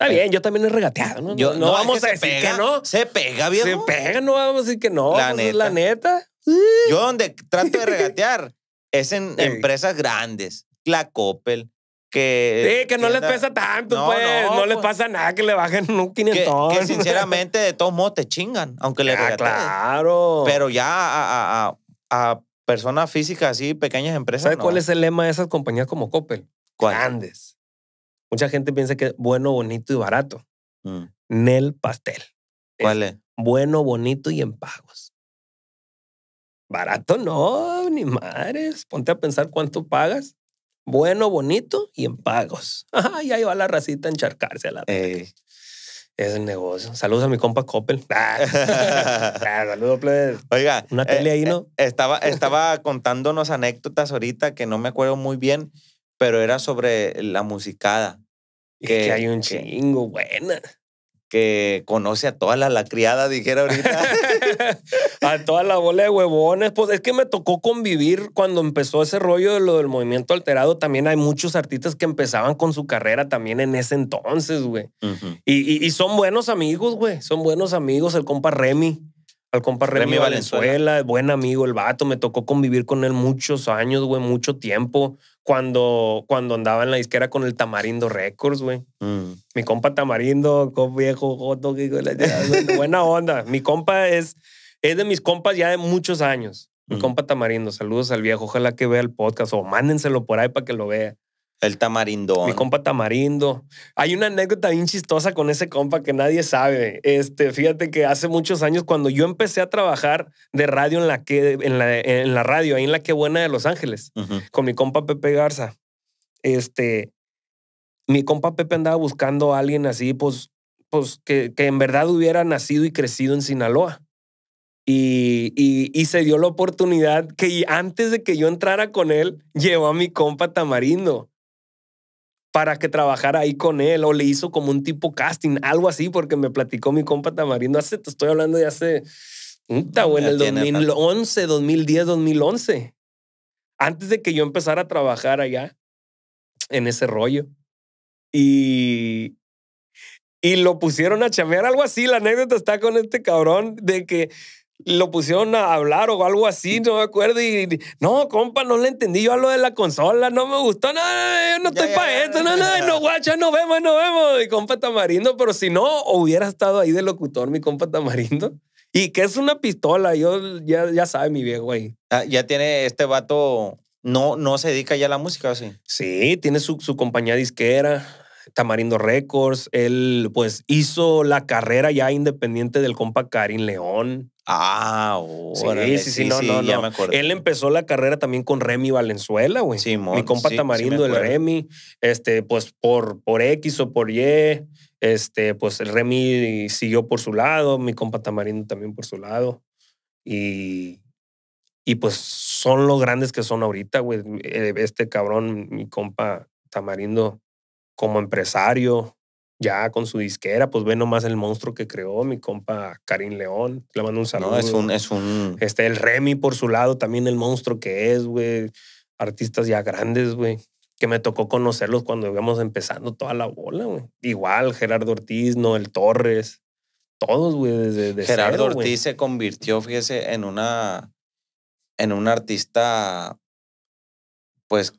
Está bien, yo también he regateado. No, yo, no, no vamos es que a decir pega, que no. Se pega, viejo. Se pega, no vamos a decir que no. La neta. La neta. Yo donde trato de regatear es en sí. empresas grandes. La Coppel. Que sí, que no tienda... les pesa tanto, no, pues. No, no pues, les pasa nada que le bajen un quinientos. Que, que sinceramente, de todos modos, te chingan, aunque le regateen. Claro. Pero ya a, a, a personas físicas así, pequeñas empresas. ¿Sabes no? cuál es el lema de esas compañías como Coppel? ¿Cuál? Grandes. Mucha gente piensa que es bueno, bonito y barato. Mm. Nel pastel. ¿Cuál es? Es? Bueno, bonito y en pagos. Barato no, ni madres. Ponte a pensar cuánto pagas. Bueno, bonito y en pagos. Ajá, y ahí va la racita a encharcarse a la eh. Es el negocio. Saludos a mi compa Coppel. Ah. Ah, saludos, plebes. Oiga, una tele eh, ahí, ¿no? Estaba, estaba contándonos anécdotas ahorita que no me acuerdo muy bien, pero era sobre la musicada. Que, es que hay un que, chingo buena. Que conoce a toda la, la criada, dijera ahorita. A toda la bola de huevones. Pues es que me tocó convivir cuando empezó ese rollo de lo del movimiento alterado. También hay muchos artistas que empezaban con su carrera también en ese entonces, güey. Uh-huh. y, y, y son buenos amigos, güey. Son buenos amigos. El compa Remy. El compa Remy, Remy Valenzuela. Valenzuela. Buen amigo el vato. Me tocó convivir con él muchos años, güey. Mucho tiempo. Cuando, cuando andaba en la disquera con el Tamarindo Records, güey. Mm. Mi compa Tamarindo, compa viejo, joto, buena onda. Mi compa es, es de mis compas ya de muchos años. Mi mm. compa Tamarindo, saludos al viejo. Ojalá que vea el podcast o mándenselo por ahí para que lo vea. El Tamarindo. Mi compa Tamarindo. Hay una anécdota bien chistosa con ese compa que nadie sabe. Este, fíjate que hace muchos años cuando yo empecé a trabajar de radio en la, que, en la, en la radio, ahí en la que buena de Los Ángeles, uh-huh. con mi compa Pepe Garza. Este, mi compa Pepe andaba buscando a alguien así, pues, pues que, que en verdad hubiera nacido y crecido en Sinaloa. Y, y, y se dio la oportunidad que antes de que yo entrara con él, llevó a mi compa Tamarindo para que trabajara ahí con él, o le hizo como un tipo casting, algo así, porque me platicó mi compa Tamarindo hace, te estoy hablando de hace, puta, güey, en el dos mil once, dos mil diez, dos mil once. Antes de que yo empezara a trabajar allá, en ese rollo. Y... Y lo pusieron a chamear, algo así, la anécdota está con este cabrón, de que... lo pusieron a hablar o algo así, no me acuerdo. Y, y no, compa, no le entendí yo a lo de la consola, no me gustó, no, no, yo no estoy para esto, no, no, no, guacha, nos vemos, nos vemos. Y compa Tamarindo, pero si no, hubiera estado ahí de locutor mi compa Tamarindo. Y que es una pistola, yo ya, ya sabe mi viejo ahí. Ah, ya tiene este vato, no, no se dedica ya a la música, ¿o sí? Sí, tiene su, su compañía disquera, Tamarindo Records. Él pues hizo la carrera ya independiente del compa Karim León. Ah, oh, sí, órale, sí, sí, sí, no, sí, no, no. Él empezó la carrera también con Remy Valenzuela, güey. Sí, mi compa sí, Tamarindo, sí el Remy, este, pues por, por X o por Y, este, pues el Remy siguió por su lado, mi compa Tamarindo también por su lado. Y, y pues son los grandes que son ahorita, güey. Este cabrón, mi compa Tamarindo, como empresario, ya con su disquera, pues ve nomás el monstruo que creó mi compa Karim León. Le mando un saludo. No, es un... Es un... Este, el Remy por su lado, también el monstruo que es, güey. Artistas ya grandes, güey. Que me tocó conocerlos cuando íbamos empezando toda la bola, güey. Igual, Gerardo Ortiz, Noel Torres. Todos, güey, desde de Gerardo cero, Ortiz wey. Se convirtió, fíjese, en una... En un artista, pues,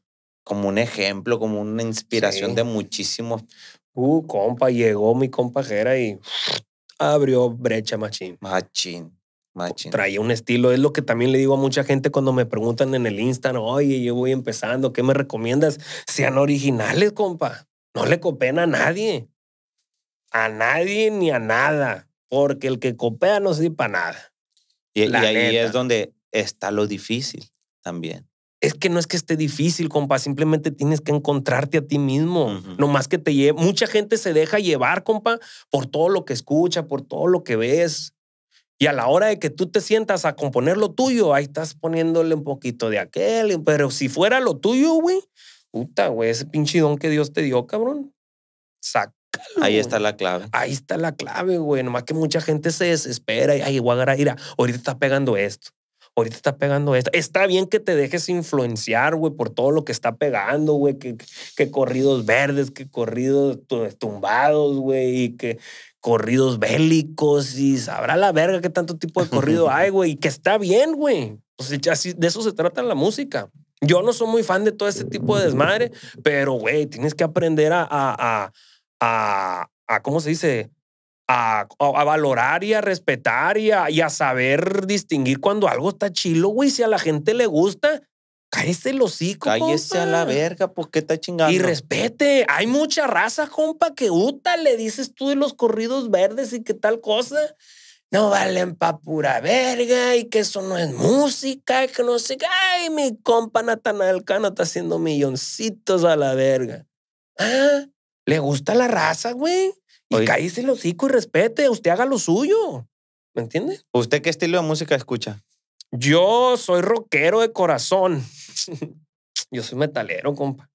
como un ejemplo, como una inspiración sí. de muchísimos... Uh, compa, llegó mi compajera y abrió brecha machín. Machín, machín. Traía un estilo, es lo que también le digo a mucha gente cuando me preguntan en el Instagram, oye, yo voy empezando, ¿qué me recomiendas? Sean originales, compa. No le copen a nadie. A nadie ni a nada. Porque el que copea no sirve para nada. Y, y ahí neta. Es donde está lo difícil también. Es que no es que esté difícil, compa. Simplemente tienes que encontrarte a ti mismo. Uh-huh. No más que te lleve. Mucha gente se deja llevar, compa, por todo lo que escucha, por todo lo que ves. Y a la hora de que tú te sientas a componer lo tuyo, ahí estás poniéndole un poquito de aquel. Pero si fuera lo tuyo, güey, puta, güey, ese pinche don que Dios te dio, cabrón, sácalo. Ahí está la clave. Ahí está la clave, güey. Nomás que mucha gente se desespera. Y, ay, guagara, mira, ahorita está pegando esto. Ahorita está pegando esto. Está bien que te dejes influenciar, güey, por todo lo que está pegando, güey. Que, que corridos verdes, que corridos tumbados, güey. Y que corridos bélicos. Y sabrá la verga qué tanto tipo de corrido hay, güey. Y que está bien, güey. Pues de eso se trata la música. Yo no soy muy fan de todo este tipo de desmadre, pero, güey, tienes que aprender a, a, a, a, a ¿cómo se dice? A, a, a valorar y a respetar y a, y a saber distinguir cuando algo está chilo, güey. Si a la gente le gusta, cállese el hocico, cállese, compa, a la verga, porque está chingando. Y respete. Hay mucha raza, compa, que uta, le dices tú de los corridos verdes y que tal cosa. No valen pa' pura verga y que eso no es música y que no sé qué. Ay, mi compa Natanael Cano está haciendo milloncitos a la verga. Ah, le gusta la raza, güey. Y cállese el hocico y respete. Usted haga lo suyo. ¿Me entiende? ¿Usted qué estilo de música escucha? Yo soy rockero de corazón. Yo soy metalero, compa.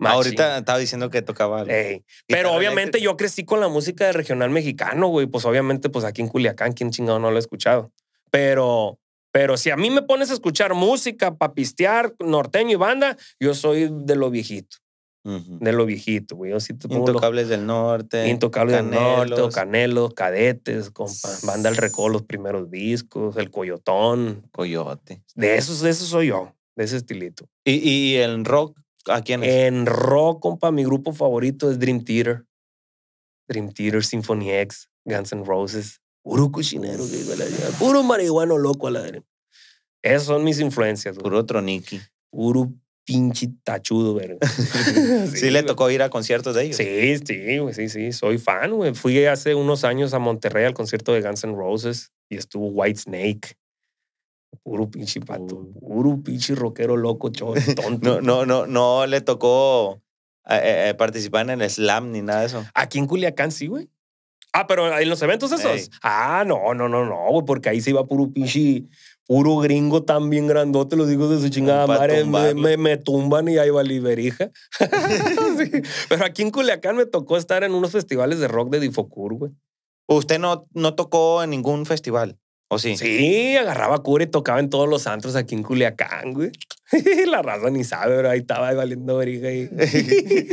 Ah, ahorita estaba diciendo que tocaba algo. Ey. Pero obviamente yo crecí con la música de regional mexicano, güey. Pues obviamente, pues aquí en Culiacán, ¿quién chingado no lo ha escuchado? Pero... Pero si a mí me pones a escuchar música para pistear, norteño y banda, yo soy de lo viejito. Uh-huh. De lo viejito, güey. Yo sí te pongo Intocables los... del Norte. Intocables Canelos. del Norte, Canelos, Cadetes, compa. Banda El Recodo, los primeros discos, El Coyotón. Coyote. De esos, de esos soy yo, de ese estilito. ¿Y, y en rock? ¿A quién es? En rock, compa, mi grupo favorito es Dream Theater. Dream Theater, Symphony X, Guns N' Roses. Puro cochinero, que digo, la puro marihuano loco a la verga. Esas son mis influencias, güey. Puro Troniki. Puro pinche tachudo, verga. ¿Sí, sí le tocó ir a conciertos de ellos? Sí, sí, güey, sí, sí. Soy fan, güey. Fui hace unos años a Monterrey al concierto de Guns N' Roses y estuvo Whitesnake. Puro pinche pato, puro pinche rockero loco, cholo, tonto. No, no, no, no le tocó eh, eh, participar en el slam ni nada de eso. Aquí en Culiacán sí, güey. Ah, pero en los eventos esos. Ey. Ah, no, no, no, no, güey, porque ahí se iba puro pinche, puro gringo tan bien grandote, los hijos de su chingada madre, me, me, me tumban y ahí va liberija. Sí. Pero aquí en Culiacán me tocó estar en unos festivales de rock de Difocur, güey. ¿Usted no, no tocó en ningún festival? ¿O sí? Sí, agarraba cura y tocaba en todos los antros aquí en Culiacán, güey. La raza ni sabe, pero ahí estaba ahí valiendo verija. Y...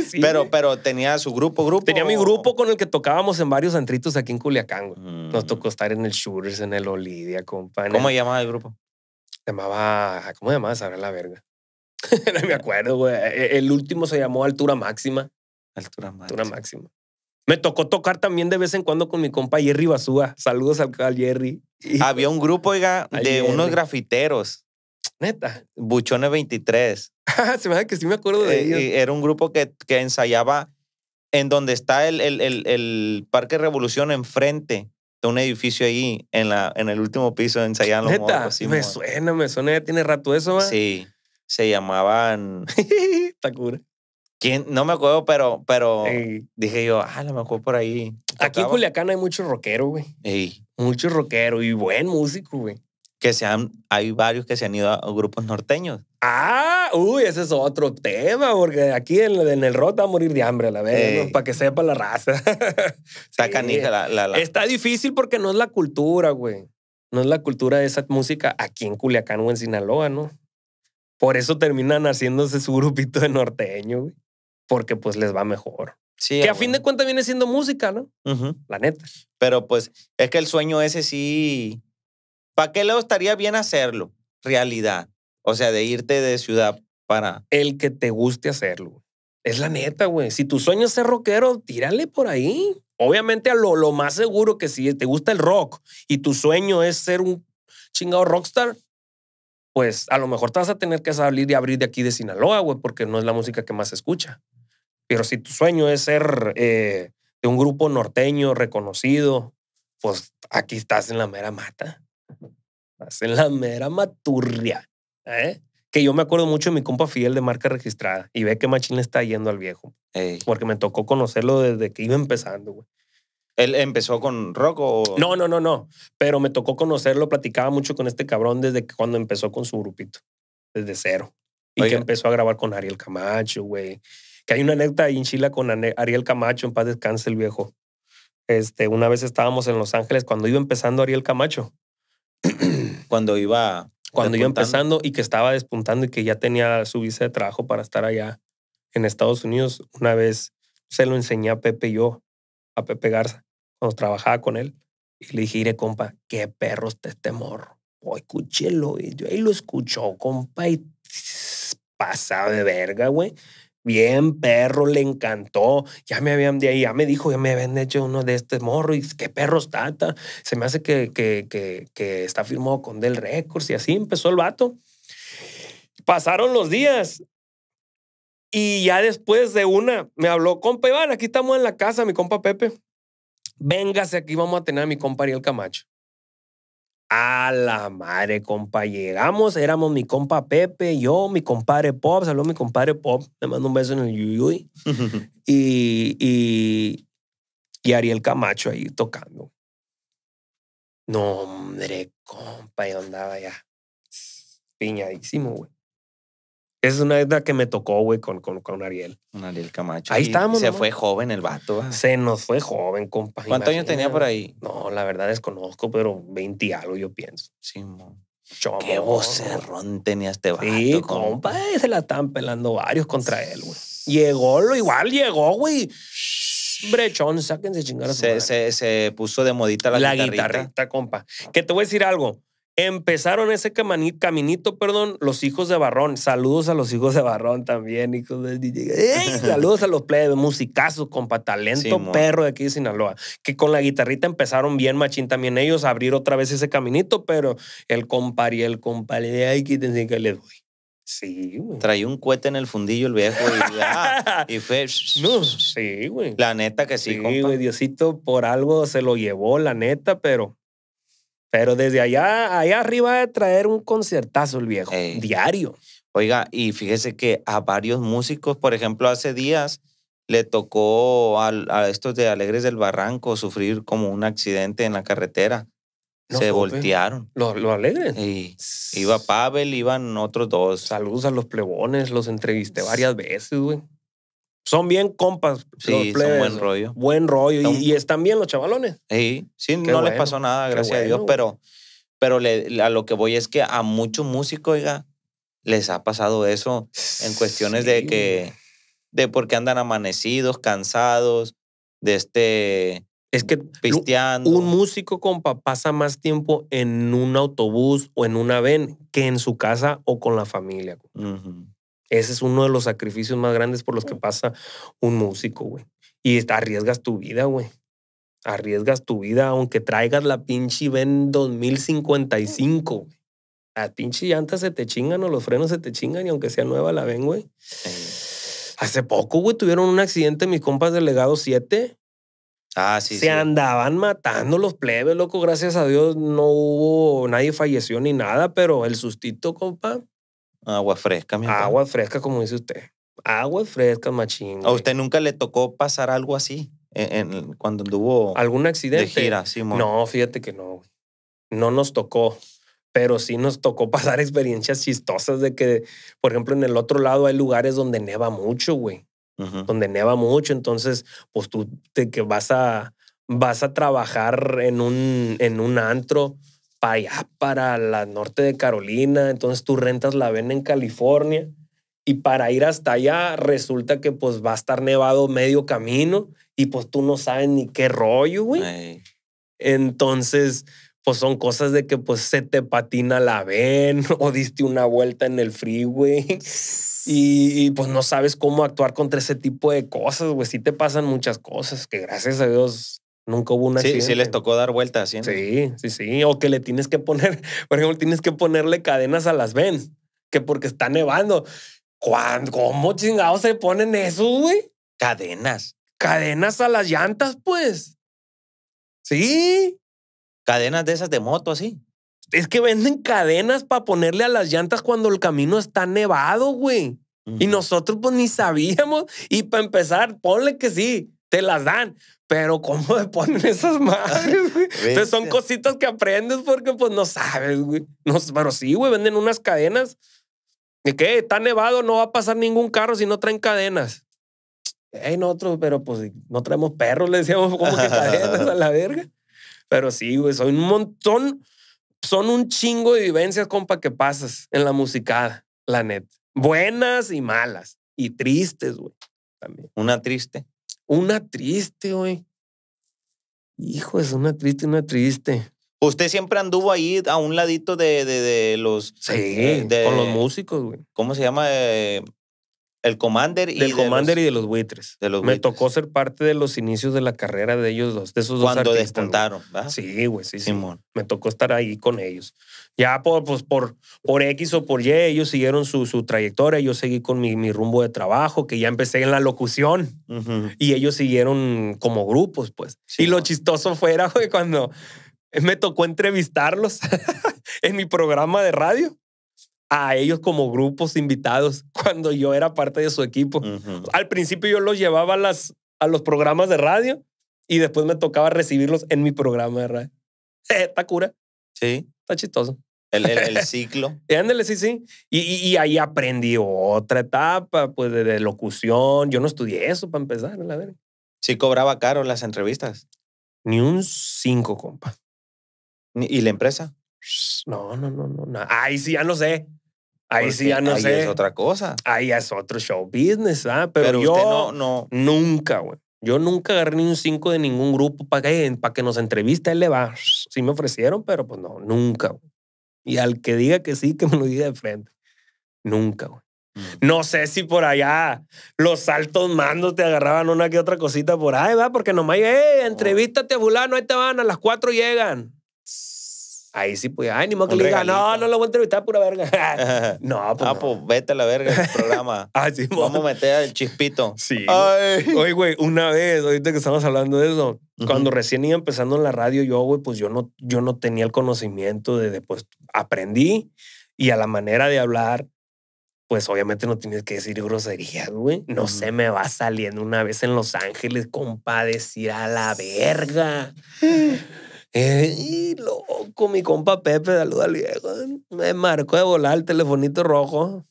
sí, pero, pero tenía su grupo, grupo. Tenía mi grupo con el que tocábamos en varios antritos aquí en Culiacán, güey. Mm. Nos tocó estar en el Shooters, en el Olidia, compa. ¿Cómo llamaba el grupo? Llamaba... ¿Cómo llamaba? Sabrá la verga. No me acuerdo, güey. El último se llamó Altura Máxima. Altura Máxima. Altura Máxima. Me tocó tocar también de vez en cuando con mi compa Jerry Basúa. Saludos al, al Jerry. Había un grupo, oiga, de Jerry. Unos grafiteros. Neta. Buchones veintitrés. Se me hace que sí me acuerdo de eh, ellos. Era un grupo que, que ensayaba en donde está el, el, el, el Parque Revolución, enfrente de un edificio ahí, en, la, en el último piso, ensayando. Neta, morros, sí, me morros. suena, me suena. Ya tiene rato eso, ¿va? Sí. Se llamaban... Takura. ¿Quién? No me acuerdo, pero, pero hey. Dije yo, ah, lo me acuerdo por ahí. Tocaba. Aquí en Culiacán hay mucho rockero, güey. Hey. Mucho rockero y buen músico, güey. Que se han, hay varios que se han ido a grupos norteños. Ah, uy, ese es otro tema, porque aquí en, en el rock va a morir de hambre a la vez, ¿no? Para que sepa la raza. Está sí. canija la, la, la... Está difícil porque no es la cultura, güey. No es la cultura de esa música aquí en Culiacán o en Sinaloa, ¿no? Por eso terminan haciéndose su grupito de norteño, güey. Porque pues les va mejor. Sí, que a bueno. fin de cuentas viene siendo música, ¿no? Uh-huh. La neta. Pero pues es que el sueño ese sí... ¿Para qué le estaría bien hacerlo? Realidad. O sea, de irte de ciudad para... El que te guste hacerlo. Es la neta, güey. Si tu sueño es ser rockero, tírale por ahí. Obviamente a lo, lo más seguro que si te gusta el rock y tu sueño es ser un chingado rockstar... Pues a lo mejor te vas a tener que salir y abrir de aquí de Sinaloa, güey, porque no es la música que más se escucha. Pero si tu sueño es ser eh, de un grupo norteño reconocido, pues aquí estás en la mera mata. Hacen la mera maturria. ¿Eh? Que yo me acuerdo mucho de mi compa Fidel de Marca Registrada. Y ve que machín le está yendo al viejo. Ey. Porque me tocó conocerlo desde que iba empezando, güey. ¿Él empezó con rock o...? No, no, no, no. Pero me tocó conocerlo. Platicaba mucho con este cabrón desde que cuando empezó con su grupito. Desde cero. Y Oiga. Que empezó a grabar con Ariel Camacho, güey. Que hay una anécdota ahí en Chile con Ariel Camacho. En paz descanse el viejo. Este, una vez estábamos en Los Ángeles cuando iba empezando Ariel Camacho. Cuando iba... Cuando iba empezando y que estaba despuntando y que ya tenía su visa de trabajo para estar allá en Estados Unidos. Una vez se lo enseñé a Pepe y yo, a Pepe Garza, cuando trabajaba con él. Y le dije, iré, compa, qué perro está este morro. Oh, escúchelo. Y yo ahí lo escuchó, compa, y pasado de verga, güey. Bien, perro, le encantó. Ya me habían de ahí, ya me dijo, ya me habían hecho uno de este morro. Y qué perros tata. Se me hace que, que, que, que está firmado con Del Records. Y así empezó el vato. Pasaron los días. Y ya después de una, me habló, compa Iván, aquí estamos en la casa, mi compa Pepe. Véngase, aquí vamos a tener a mi compa Ariel Camacho. A la madre, compa. Llegamos, éramos mi compa Pepe, yo, mi compadre Pop. Saludó mi compadre Pop. Le mando un beso en el yuyuy. y, y, y Ariel Camacho ahí tocando. No, hombre, compa. Yo andaba ya piñadísimo, güey. Esa es una edad que me tocó, güey, con, con, con Ariel. Con Ariel Camacho. Ahí estábamos. Se ¿no? fue joven el vato. ¿Eh? Se nos fue joven, compa. ¿Cuántos años tenía por ahí? No, la verdad desconozco, pero veinte y algo, yo pienso. Sí, mo. Chomo. Qué vocerrón tenía este vato. Sí, compa, compa. Eh, se la están pelando varios contra él, güey. Llegó, lo igual llegó, güey. Brechón, sáquense chingar a su madre. Se, se puso de modita la, la guitarrita. La guitarrita, compa. Que te voy a decir algo. Empezaron ese caminito, caminito, perdón, los hijos de Barrón. Saludos a los hijos de Barrón también, hijos de D J. ¡Ey! Saludos a los plebes, musicazos, compa, talento sí, perro de aquí de Sinaloa. Que con la guitarrita empezaron bien machín también ellos a abrir otra vez ese caminito, pero el compa y el compa le de ahí, quítense que le doy. Sí, güey. Traía un cohete en el fundillo el viejo y, ah, y fue... No, sí, güey. La neta que sí, sí, compa. Güey, Diosito por algo se lo llevó, la neta, pero... Pero desde allá, allá arriba de traer un conciertazo el viejo, Ey. diario. Oiga, y fíjese que a varios músicos, por ejemplo, hace días le tocó a, a estos de Alegres del Barranco sufrir como un accidente en la carretera. No, Se no, voltearon. ¿Los lo Alegres? Ey. Iba Pavel, iban otros dos. Saludos a los plebones, los entrevisté varias veces, güey. Son bien compas. Sí, son buen rollo. Buen rollo. Son... Y, y están bien los chavalones. Sí, sí, qué no bueno, les pasó nada, gracias bueno, a Dios. Güey. Pero, pero le, a lo que voy es que a muchos músicos, oiga, les ha pasado eso en cuestiones sí, de que... De porque andan amanecidos, cansados, de este... Es que pisteando. Un músico, compa, pasa más tiempo en un autobús o en una van que en su casa o con la familia. Uh-huh. Ese es uno de los sacrificios más grandes por los que pasa un músico, güey. Y arriesgas tu vida, güey. Arriesgas tu vida, aunque traigas la pinche Ben dos mil cincuenta y cinco, güey. Las pinche llantas se te chingan o los frenos se te chingan y aunque sea nueva la Ben, güey. Hace poco, güey, tuvieron un accidente mis compas del Legado siete. Ah, sí, se sí. andaban matando los plebes, loco. Gracias a Dios no hubo... Nadie falleció ni nada, pero el sustito, compa... Agua fresca, mi Agua padre. fresca, como dice usted. Agua fresca, machín. Güey. ¿A usted nunca le tocó pasar algo así? En, en, cuando anduvo... ¿Algún accidente? De gira, sí, mon. No, fíjate que no. Güey. No nos tocó. Pero sí nos tocó pasar experiencias chistosas de que, por ejemplo, en el otro lado hay lugares donde neva mucho, güey. Uh-huh. Donde neva mucho. Entonces, pues tú te, que vas a, vas a trabajar en un, en un antro... para allá, para la norte de Carolina, entonces tú rentas la vena en California y para ir hasta allá resulta que pues va a estar nevado medio camino y pues tú no sabes ni qué rollo, güey. Entonces, pues son cosas de que pues se te patina la vena o diste una vuelta en el freeway y, y pues no sabes cómo actuar contra ese tipo de cosas, güey. Sí te pasan muchas cosas que gracias a Dios... Nunca hubo una accidente. Sí, sí les tocó dar vueltas. ¿Sí? sí, sí, sí. O que le tienes que poner, por ejemplo, tienes que ponerle cadenas a las Benz, que porque está nevando. ¿Cuándo, ¿Cómo chingados se ponen eso, güey? Cadenas. Cadenas a las llantas, pues. Sí. Cadenas de esas de moto, así. Es que venden cadenas para ponerle a las llantas cuando el camino está nevado, güey. Uh-huh. Y nosotros pues ni sabíamos. Y para empezar, ponle que sí, te las dan. Pero ¿cómo le ponen esas madres, güey? Entonces son cositas que aprendes porque pues no sabes, güey. No, pero sí, güey, venden unas cadenas. ¿De qué? Está nevado, no va a pasar ningún carro si no traen cadenas. Hey, nosotros, pero pues no traemos perros, le decíamos, como que cadenas a la verga. Pero sí, güey, son un montón, son un chingo de vivencias, compa, que pasas en la musicada, la neta. Buenas y malas. Y tristes, güey, también. ¿Una triste? Una triste, güey. Hijo, es una triste, una triste. Usted siempre anduvo ahí a un ladito de, de, de los... Sí, de, de, con los músicos, güey. ¿Cómo se llama? Eh... El Commander y, Del de Commander los, y de los Buitres. De los Me buitres. tocó ser parte de los inicios de la carrera de ellos dos, de esos Cuando dos artistas. Cuando despuntaron, wey. ¿verdad? Sí, güey, sí, Simón. sí. Me tocó estar ahí con ellos. Ya por, pues, por, por X o por Y, ellos siguieron su, su trayectoria. Yo seguí con mi, mi rumbo de trabajo, que ya empecé en la locución. Uh-huh. Y ellos siguieron como grupos, pues. Sí, y man. Lo chistoso fuera, güey, cuando me tocó entrevistarlos en mi programa de radio. A ellos como grupos invitados cuando yo era parte de su equipo. Uh-huh. Al principio yo los llevaba a, las, a los programas de radio y después me tocaba recibirlos en mi programa de radio. Está cura. Sí. Está chistoso. El, el, el ciclo. Y ándale, sí, sí. Y, y, y ahí aprendí otra etapa pues de, de locución. Yo no estudié eso para empezar, la verdad. ¿Sí cobraba caro las entrevistas? Ni un cinco, compa. ¿Y la empresa? No, no, no, no. no. Ahí sí ya no sé. Ahí Porque sí ya no ahí sé. Ahí es otra cosa. Ahí es otro show business, ¿ah? Pero, Pero yo usted no, no. nunca, güey. Yo nunca agarré ni un cinco de ningún grupo para que, para que nos entrevista. Él le va. Sí me ofrecieron, pero pues no, nunca, güey. Y al que diga que sí, que me lo diga de frente. Nunca, güey. Mm. No sé si por allá los altos mandos te agarraban una que otra cosita por ahí, ¿verdad? Porque nomás, eh, entrevístate a fulano, ahí te van, a las cuatro llegan. Ahí sí, pues, ay, ni más que le diga, no, no lo voy a entrevistar, pura verga. no, pues. Ah, no. pues vete a la verga el programa. ah, sí, Vamos a meter el chispito. Sí. Ay. Oye, güey, una vez, ahorita que estamos hablando de eso, uh-huh. cuando recién iba empezando en la radio, yo, güey, pues yo no, yo no tenía el conocimiento de, de, pues, aprendí y a la manera de hablar, pues obviamente no tienes que decir groserías, güey. No uh-huh. se me va saliendo una vez en Los Ángeles, compa, decir a la verga. Eh, y loco, mi compa Pepe, saluda al viejo. Me marcó de volar el telefonito rojo.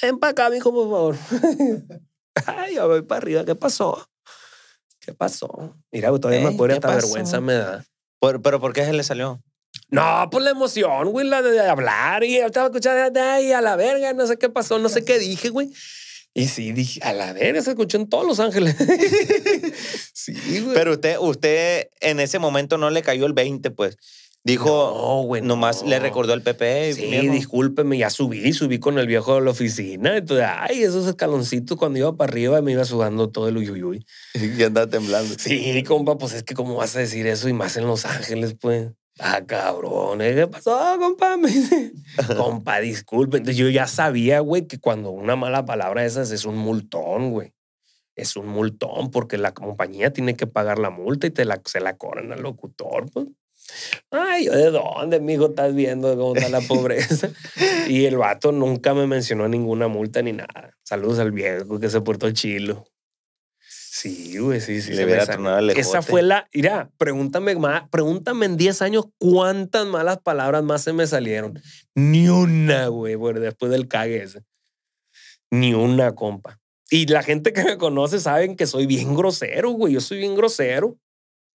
Ven para acá, mijo, por favor. Ay, yo voy para arriba. ¿Qué pasó? ¿Qué pasó? Mira, todavía Ey, me acuerdo, esta pasó? vergüenza me da. ¿Pero, pero por qué se le salió? No, por la emoción, güey, la de hablar. Y estaba escuchando, ay, a la verga, no sé qué pasó, no sé qué dije, güey. Y sí, dije, a la verga, se escuchó en todos Los Ángeles. sí, güey. Pero usted, usted en ese momento no le cayó el veinte, pues. Dijo, no, güey, nomás no. le recordó al P P. Sí, mismo. discúlpeme, ya subí, subí con el viejo de la oficina. Entonces, ay, esos escaloncitos cuando iba para arriba me iba sudando todo el uyuyuy. Y andaba temblando. Sí, compa, pues es que cómo vas a decir eso y más en Los Ángeles, pues. Ah, cabrón, ¿qué pasó, compa? Me dice, compa, disculpe. Entonces yo ya sabía, güey, que cuando una mala palabra de esas es un multón, güey. Es un multón porque la compañía tiene que pagar la multa y te la, se la cobran al locutor, pues. Ay, ¿yo de dónde, mijo? Estás viendo cómo está la pobreza. Y el vato nunca me mencionó ninguna multa ni nada. Saludos al viejo que se portó chilo. Sí, güey, sí, sí. Le hubiera tronado el ejote. Esa fue la... Mira, pregúntame, más, pregúntame en diez años cuántas malas palabras más se me salieron. Ni una, güey, después del cague ese. Ni una, compa. Y la gente que me conoce saben que soy bien grosero, güey. Yo soy bien grosero,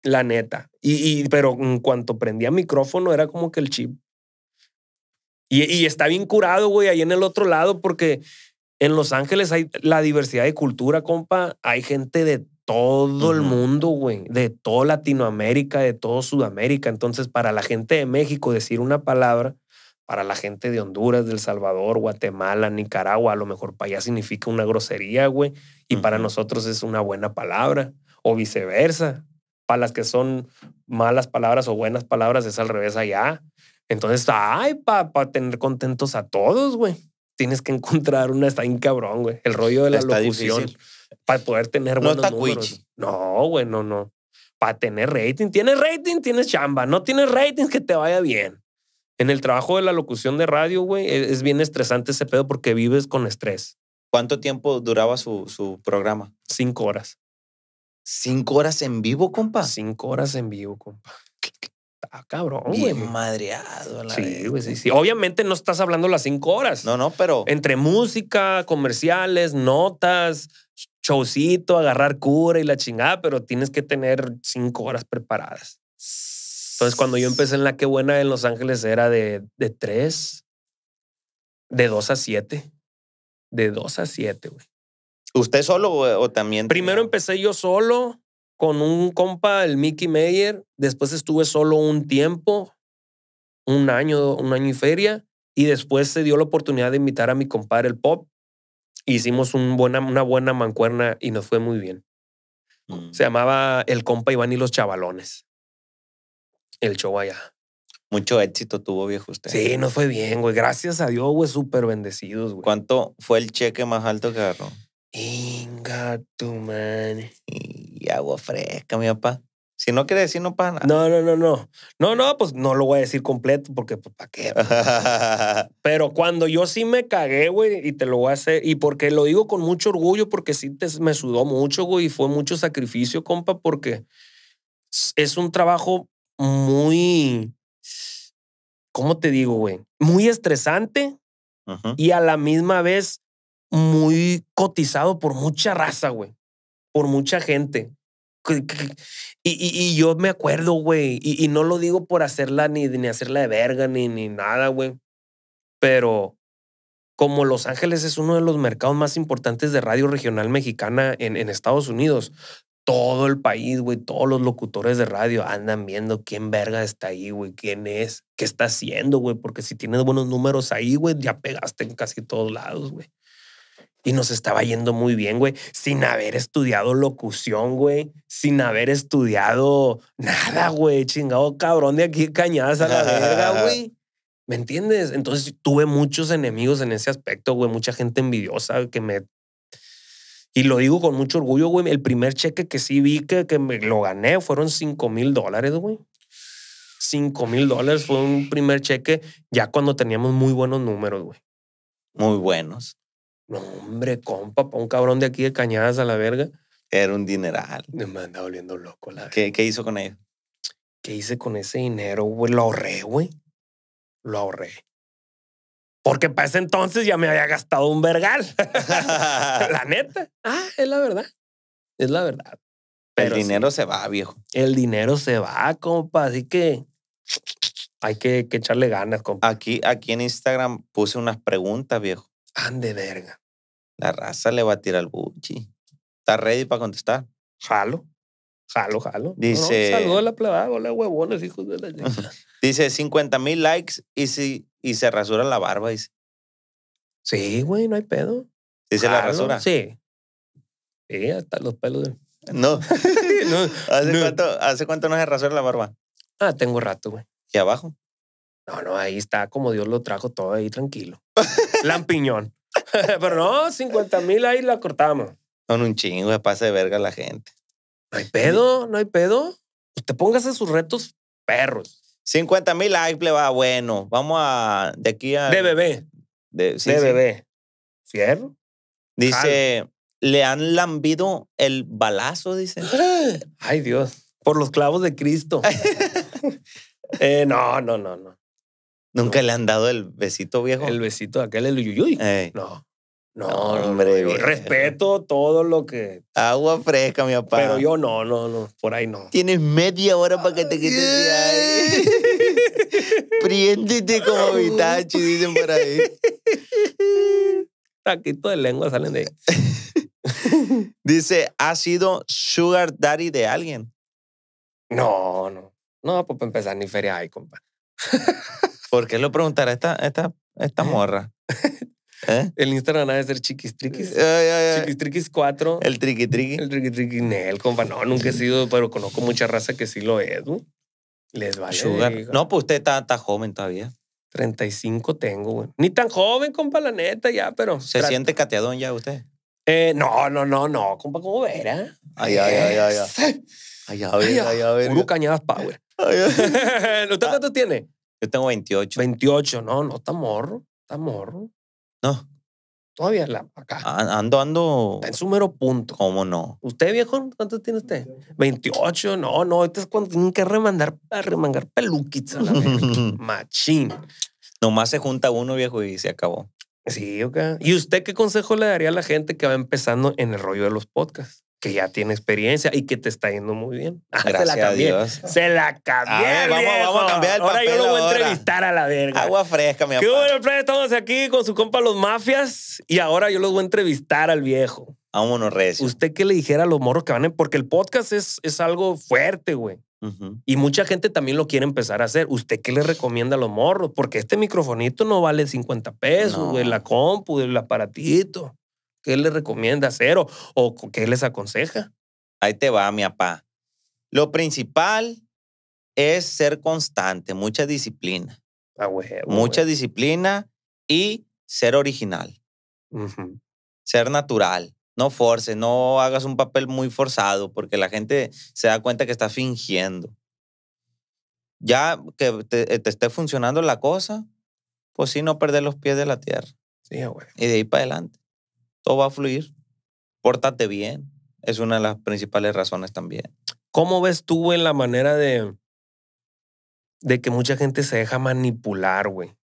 la neta. Y, y, pero en cuanto prendía micrófono era como que el chip. Y, y está bien curado, güey, ahí en el otro lado porque... En Los Ángeles hay la diversidad de cultura, compa. Hay gente de todo uh-huh. el mundo, güey. De toda Latinoamérica, de todo Sudamérica. Entonces, para la gente de México decir una palabra, para la gente de Honduras, de El Salvador, Guatemala, Nicaragua, a lo mejor para allá significa una grosería, güey. Y uh-huh. para nosotros es una buena palabra. O viceversa. Para las que son malas palabras o buenas palabras es al revés allá. Entonces, ay, para pa tener contentos a todos, güey. Tienes que encontrar una, está bien cabrón, güey. El rollo de la está locución. Difícil. Para poder tener no buenos números. Cuichi. No, güey, no, no. Para tener rating. Tienes rating, tienes chamba. No tienes ratings, que te vaya bien. En el trabajo de la locución de radio, güey, es bien estresante ese pedo porque vives con estrés. ¿Cuánto tiempo duraba su, su programa? Cinco horas. ¿Cinco horas en vivo, compa? Cinco horas en vivo, compa. Ah, cabrón, güey. Bien wey. madreado. La sí, güey, sí, sí. Obviamente no estás hablando las cinco horas. No, no, pero... Entre música, comerciales, notas, showcito, agarrar cura y la chingada, pero tienes que tener cinco horas preparadas. Entonces, cuando yo empecé en La Qué Buena en Los Ángeles era de, de tres, de dos a siete. De dos a siete, güey. ¿Usted solo o, o también? Primero empecé yo solo con un compa, el Mickey Meyer. Después estuve solo un tiempo, un año, un año y feria. Y después se dio la oportunidad de invitar a mi compadre, el Pop. Hicimos un buena, una buena mancuerna y nos fue muy bien. Mm. Se llamaba El Compa Iván y los Chavalones. El show allá. Mucho éxito tuvo, viejo, usted. Sí, nos fue bien, güey. Gracias a Dios, güey. Súper bendecidos, güey. ¿Cuánto fue el cheque más alto que agarró? Inga, tu man. Y agua fresca, mi papá. Si no quiere decir, no pasa nada. No, no, no, no. No, no, pues no lo voy a decir completo porque, pues, ¿para qué? Pues. Pero cuando yo sí me cagué, güey, y te lo voy a hacer, y porque lo digo con mucho orgullo, porque sí te, me sudó mucho, güey, y fue mucho sacrificio, compa, porque es un trabajo muy... ¿Cómo te digo, güey? Muy estresante uh-huh. y a la misma vez muy cotizado por mucha raza, güey. Por mucha gente. Y, y, y yo me acuerdo, güey. Y, y no lo digo por hacerla ni, ni hacerla de verga ni, ni nada, güey. Pero como Los Ángeles es uno de los mercados más importantes de radio regional mexicana en, en Estados Unidos, todo el país, güey, todos los locutores de radio andan viendo quién verga está ahí, güey, quién es, qué está haciendo, güey, porque si tienes buenos números ahí, güey, ya pegaste en casi todos lados, güey. Y nos estaba yendo muy bien, güey, sin haber estudiado locución, güey, sin haber estudiado nada, güey, chingado cabrón de aquí cañadas a la verga, güey. ¿Me entiendes? Entonces tuve muchos enemigos en ese aspecto, güey, mucha gente envidiosa que me... Y lo digo con mucho orgullo, güey. El primer cheque que sí vi que, que me lo gané fueron cinco mil dólares, güey. cinco mil dólares fue un primer cheque ya cuando teníamos muy buenos números, güey. Muy buenos. No, hombre, compa, para un cabrón de aquí de Cañadas a la verga. Era un dineral. Me andaba volviendo loco la verga. ¿Qué, ¿Qué hizo con ello? ¿Qué hice con ese dinero, güey? Lo ahorré, güey. Lo ahorré. Porque para ese entonces ya me había gastado un vergal. La neta. Ah, es la verdad. Es la verdad. Pero el dinero sí, se va, viejo. El dinero se va, compa. Así que hay que, que echarle ganas, compa. Aquí, aquí en Instagram puse unas preguntas, viejo. Ande verga. La raza le va a tirar el buchi. ¿Estás ready para contestar? Jalo. Jalo, jalo. Dice... No, no, saludo a la plebada. Hola, huevones, hijos de la... Dice cincuenta mil likes y si... Y se rasura la barba, dice. Sí, güey, no hay pedo. ¿Sí se la rasura? Sí. Sí, hasta los pelos. De... No. no. ¿Hace, no. Cuánto, ¿Hace cuánto no se rasura la barba? Ah, tengo rato, güey. ¿Y abajo? No, no, ahí está como Dios lo trajo todo ahí, tranquilo. Lampiñón. Pero no, cincuenta mil ahí la cortamos. Son un chingo, se pasa de verga la gente. No hay pedo, no hay pedo. Usted póngase sus retos perros. cincuenta mil likes le va, bueno. Vamos a... De aquí a... De bebé. De, sí, de bebé. Sí. Fierro. Dice, Jalo. Le han lambido el balazo, dice. Ay, Dios. Por los clavos de Cristo. eh, no, no, no, no. ¿Nunca no. le han dado el besito, viejo? El besito de aquel, el yuyuy. Ey. No. No, hombre. No, no, respeto todo lo que... Agua fresca, mi papá. Pero yo no, no, no. Por ahí no. Tienes media hora para que te quites. Yeah. Priéndete como Vitachi, dicen por ahí. Taquitos de lengua salen de ahí. Dice, ¿ha sido sugar daddy de alguien? No, no. No, pues para empezar ni feria hay, compa. ¿Por qué lo preguntará esta, esta, esta morra? ¿Eh? El Instagram ha de ser chiquistriquis. Chiquistriquis cuatro. El triquitriqui. El triquitriqui. Nel, compa. No, nunca he sido, pero conozco mucha raza que sí lo es, güey. Les vale. Sugar. No, pues usted está, está joven todavía. treinta y cinco tengo, güey. Ni tan joven, compa, la neta, ya, pero... ¿Se siente cateadón ya usted? Eh, no, no, no, no, compa, ¿cómo verá? Ay, ay, ay, ay, ay. Ay, ay, ay, ay. Uru Cañadas Power. ¿Usted cuánto tiene? Yo tengo veintiocho. veintiocho, no, no, está morro, está morro. No. Todavía la, acá. Ando, ando. Está en su mero punto. ¿Cómo no? ¿Usted, viejo? ¿Cuánto tiene usted? veintiocho, no, no. Este es cuando tienen que remandar, remangar peluquitas a la vez. Machín. Nomás se junta uno, viejo, y se acabó. Sí, ok. ¿Y usted qué consejo le daría a la gente que va empezando en el rollo de los podcasts? Que ya tiene experiencia y que te está yendo muy bien. Ah, gracias a Dios. Se la cambié, a ver, vamos, vamos a cambiar el papel ahora. Yo lo voy a entrevistar a la verga. Agua fresca, mi amor. Qué bueno, play. Estamos aquí con su compa Los Mafias y ahora yo los voy a entrevistar al viejo. Vámonos, recio. ¿Usted qué le dijera a los morros que van en...? Porque el podcast es, es algo fuerte, güey. Uh-huh. Y mucha gente también lo quiere empezar a hacer. ¿Usted qué le recomienda a los morros? Porque este microfonito no vale cincuenta pesos, no. Güey, la compu, el aparatito. ¿Qué le recomienda hacer o, o qué les aconseja? Ahí te va, mi papá. Lo principal es ser constante, mucha disciplina. Ah, güey, güey. Mucha disciplina y ser original. Uh-huh. Ser natural. No forces, no hagas un papel muy forzado porque la gente se da cuenta que está fingiendo. Ya que te, te esté funcionando la cosa, pues sí, no perder los pies de la tierra. Sí, güey. Y de ahí para adelante. Todo va a fluir. Pórtate bien. Es una de las principales razones también. ¿Cómo ves tú, güey, la manera de, de que mucha gente se deja manipular, güey?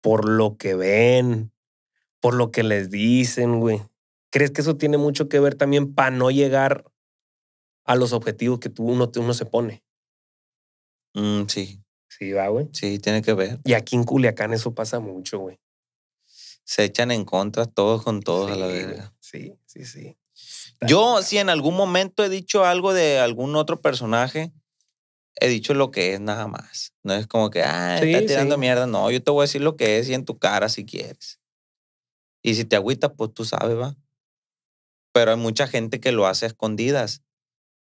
Por lo que ven, por lo que les dicen, güey. ¿Crees que eso tiene mucho que ver también para no llegar a los objetivos que tú, uno, uno se pone? Mm, sí. Sí, va, güey. Sí, tiene que ver. Y aquí en Culiacán eso pasa mucho, güey. Se echan en contra todos con todos, sí, a la verga. Sí, sí, sí. Yo, si en algún momento he dicho algo de algún otro personaje, he dicho lo que es nada más. No es como que, ah, sí, está tirando sí. mierda. No, yo te voy a decir lo que es y en tu cara si quieres. Y si te agüitas, pues tú sabes, va. Pero hay mucha gente que lo hace a escondidas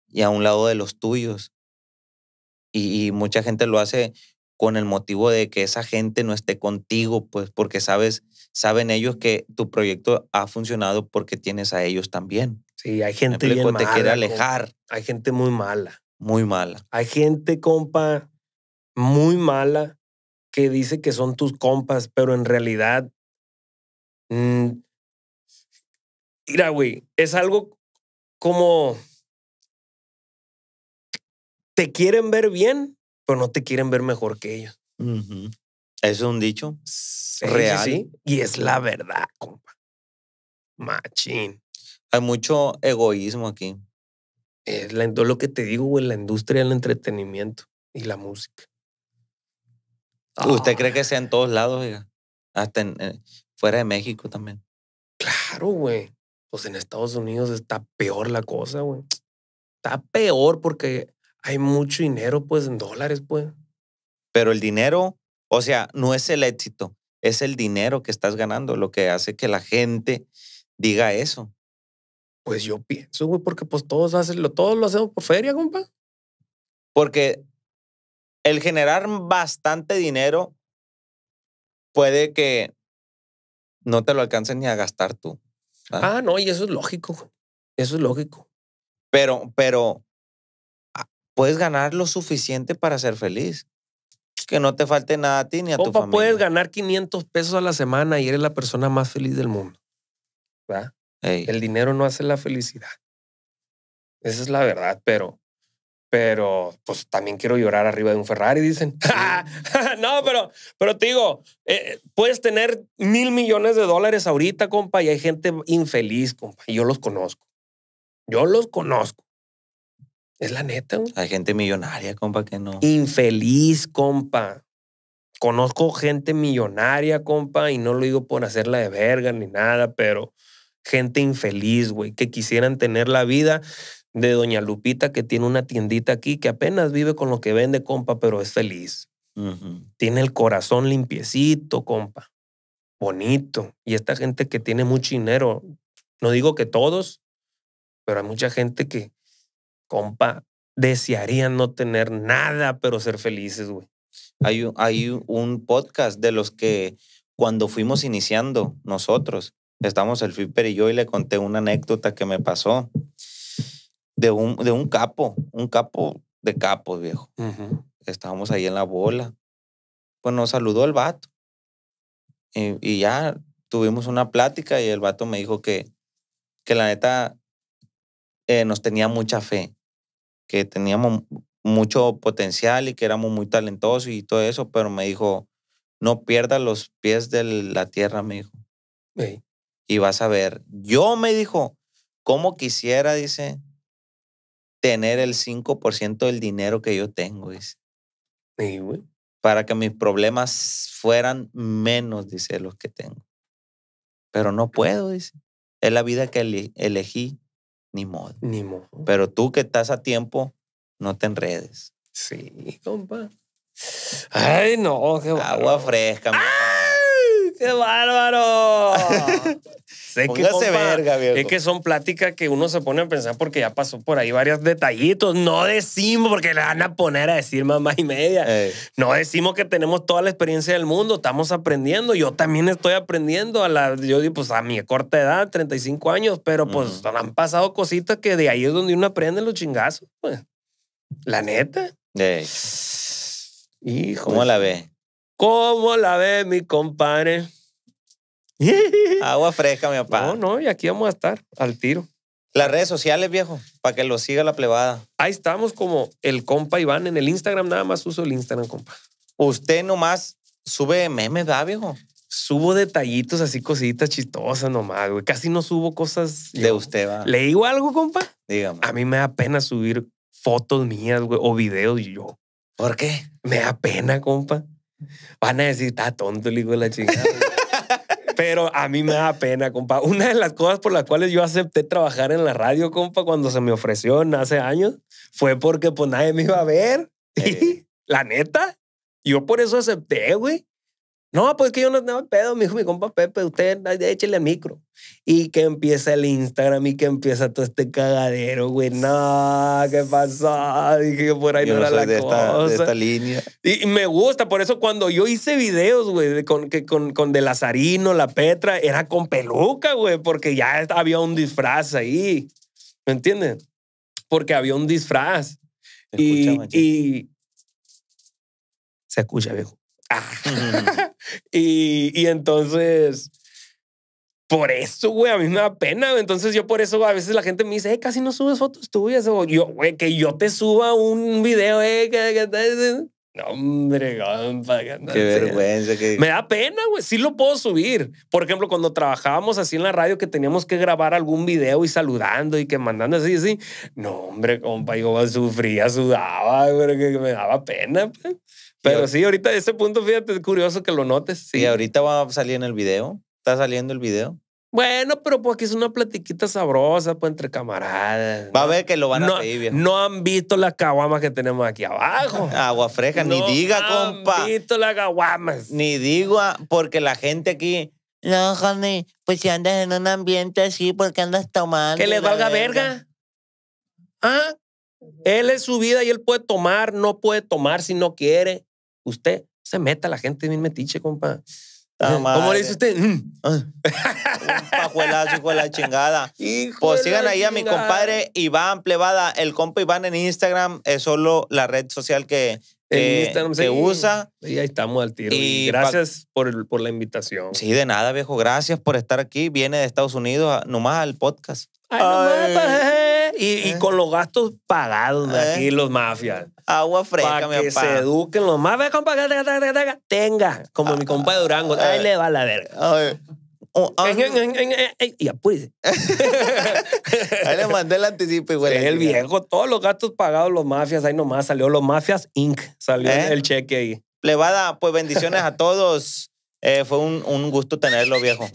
y a un lado de los tuyos. Y, y mucha gente lo hace con el motivo de que esa gente no esté contigo, pues, porque sabes, saben ellos que tu proyecto ha funcionado porque tienes a ellos también. Sí, hay gente bien mala. Te quiere alejar. Hay gente muy mala. Muy mala. Hay gente, compa, muy mala que dice que son tus compas, pero en realidad... Mmm, mira, güey, es algo como... Te quieren ver bien, pero no te quieren ver mejor que ellos. Uh-huh. Es un dicho sí, real. Sí, sí. Y es la verdad, compa. Machín. Hay mucho egoísmo aquí. Es la, lo que te digo, güey, la industria del entretenimiento y la música. ¿Usted oh. cree que sea en todos lados, oiga? Hasta en, eh, fuera de México también. Claro, güey. Pues en Estados Unidos está peor la cosa, güey. Está peor porque hay mucho dinero, pues, en dólares, pues. Pero el dinero, o sea, no es el éxito, es el dinero que estás ganando lo que hace que la gente diga eso. Pues yo pienso, güey, porque pues todos, hacen, todos lo hacemos por feria, compa. Porque el generar bastante dinero puede que no te lo alcances ni a gastar tú. ¿Sabes? Ah, no, y eso es lógico, güey. Eso es lógico. Pero, pero puedes ganar lo suficiente para ser feliz. Que no te falte nada a ti ni a Opa, tu familia. Puedes ganar quinientos pesos a la semana y eres la persona más feliz del mundo. ¿Verdad? Ey. El dinero no hace la felicidad. Esa es la verdad, pero... Pero, pues, también quiero llorar arriba de un Ferrari, dicen. Sí. No, pero, pero te digo, eh, puedes tener mil millones de dólares ahorita, compa, y hay gente infeliz, compa. Y yo los conozco. Yo los conozco. Es la neta, güey. Hay gente millonaria, compa, que no. Infeliz, compa. Conozco gente millonaria, compa, y no lo digo por hacerla de verga ni nada, pero gente infeliz, güey, que quisieran tener la vida... de doña Lupita, que tiene una tiendita aquí, que apenas vive con lo que vende, compa, pero es feliz. Uh-huh. Tiene el corazón limpiecito, compa. Bonito. Y esta gente que tiene mucho dinero, no digo que todos, pero hay mucha gente que, compa, desearían no tener nada, pero ser felices, güey. Hay un, hay un podcast de los que cuando fuimos iniciando nosotros, estamos el Fiper y yo, y le conté una anécdota que me pasó. De un, de un capo, un capo de capos, viejo. Uh-huh. Estábamos ahí en la bola pues nos saludó el vato. Y, y ya tuvimos una plática y el vato me dijo que, que la neta eh, nos tenía mucha fe, que teníamos mucho potencial y que éramos muy talentosos y todo eso, pero me dijo, no pierdas los pies de la tierra, me dijo. Sí. Y vas a ver. Yo, me dijo, cómo quisiera, dice, tener el cinco por ciento del dinero que yo tengo, dice. Sí, güey. Para que mis problemas fueran menos, dice, los que tengo. Pero no puedo, dice. Es la vida que ele elegí, ni modo. Ni modo. Pero tú que estás a tiempo, no te enredes. Sí, compa. Ay, no, qué bárbaro. Agua fresca, mi ¡ay! ¡Qué bárbaro! Sé que, compa, verga, viejo. Es que son pláticas que uno se pone a pensar porque ya pasó por ahí varios detallitos. No decimos, porque le van a poner a decir mamá y media. Ey. No decimos que tenemos toda la experiencia del mundo. Estamos aprendiendo. Yo también estoy aprendiendo. A la, yo digo, pues a mi corta edad, treinta y cinco años, pero pues mm. han pasado cositas que de ahí es donde uno aprende los chingazos. Pues. La neta. Ey. Hijo, ¿cómo la ve? ¿Cómo la ve, mi compadre? Agua fresca, mi papá. No, no, y aquí vamos a estar al tiro. Las redes sociales, viejo, para que lo siga la plebada. Ahí estamos como el compa Iván en el Instagram. Nada más uso el Instagram, compa. Usted nomás sube memes, ¿verdad, viejo? Subo detallitos así, cositas chistosas nomás, güey. Casi no subo cosas. De yo, usted, va. ¿Le digo algo, compa? Dígame. A mí me da pena subir fotos mías, güey, o videos y yo. ¿Por qué? Me da pena, compa. Van a decir, está tonto el hijo de la chingada. Pero a mí me da pena, compa. Una de las cosas por las cuales yo acepté trabajar en la radio, compa, cuando se me ofreció hace años, fue porque pues nadie me iba a ver. Eh. La neta, yo por eso acepté, güey. No, pues que yo no tengo pedo, me dijo mi compa Pepe, usted échele al micro. Y que empieza el Instagram y que empieza todo este cagadero, güey. No, ¿qué pasó? Dije que por ahí yo no era soy la de cosa. Esta, de esta línea. Y me gusta, por eso cuando yo hice videos, güey, con, que, con, con De Lazarino, La Petra, era con peluca, güey, porque ya había un disfraz ahí. ¿Me entienden? Porque había un disfraz. Y, y... Se escucha, viejo. Ah. y, y entonces por eso, güey, a mí me da pena, güey. Entonces yo por eso a veces la gente me dice, eh, casi no subes fotos tuyas, o yo, güey, que yo te suba un video, eh, que, que, que, no, hombre, compa, que, no, qué sea. Vergüenza que... me da pena, güey. Sí lo puedo subir. Por ejemplo, cuando trabajábamos así en la radio que teníamos que grabar algún video y saludando y que mandando así, así, no, hombre, compa, yo sufría, sudaba, güey, que me daba pena, pues. Pero sí, ahorita ese punto, fíjate, es curioso que lo notes. Sí. Y ahorita va a salir en el video. ¿Está saliendo el video? Bueno, pero pues aquí es una platiquita sabrosa, pues entre camaradas. Va, ¿no? A ver que lo van no, a pedir, viejo. No han visto las caguamas que tenemos aquí abajo. Agua fresca, no ni diga, compa. No han visto las caguamas. Ni digo, porque la gente aquí... No, Horny, pues si andas en un ambiente así, porque andas tomando... Que les valga verga. verga. ¿Ah? Él es su vida y él puede tomar, no puede tomar si no quiere. Usted se meta, la gente bien metiche, compa. ¿Cómo le dice usted? Un pajuelazo, hijo de la chingada. Hijo pues sigan ahí chingada. A mi compadre Iván, plebada. El compa Iván en Instagram es solo la red social que eh, se sí. usa. Y ahí estamos al tiro. Y gracias por, por la invitación. Sí, de nada, viejo. Gracias por estar aquí. Viene de Estados Unidos nomás al podcast. Ay, Ay. Nomás, Y, ¿Eh? y con los gastos pagados de ¿Eh? aquí, los mafias. Agua fresca, pa mi papá. Para que se eduquen los mafias, compa. Tenga, como ah, mi compa de Durango. Ahí le va la verga. Ay. Oh, oh, y apúrese. Ahí le mandé el anticipo igual. Es el viejo. Todos los gastos pagados, los mafias. Ahí nomás salió los mafias incorporated. Salió ¿Eh? el cheque ahí. Plebada, pues bendiciones a todos. Eh, fue un, un gusto tenerlo, viejo.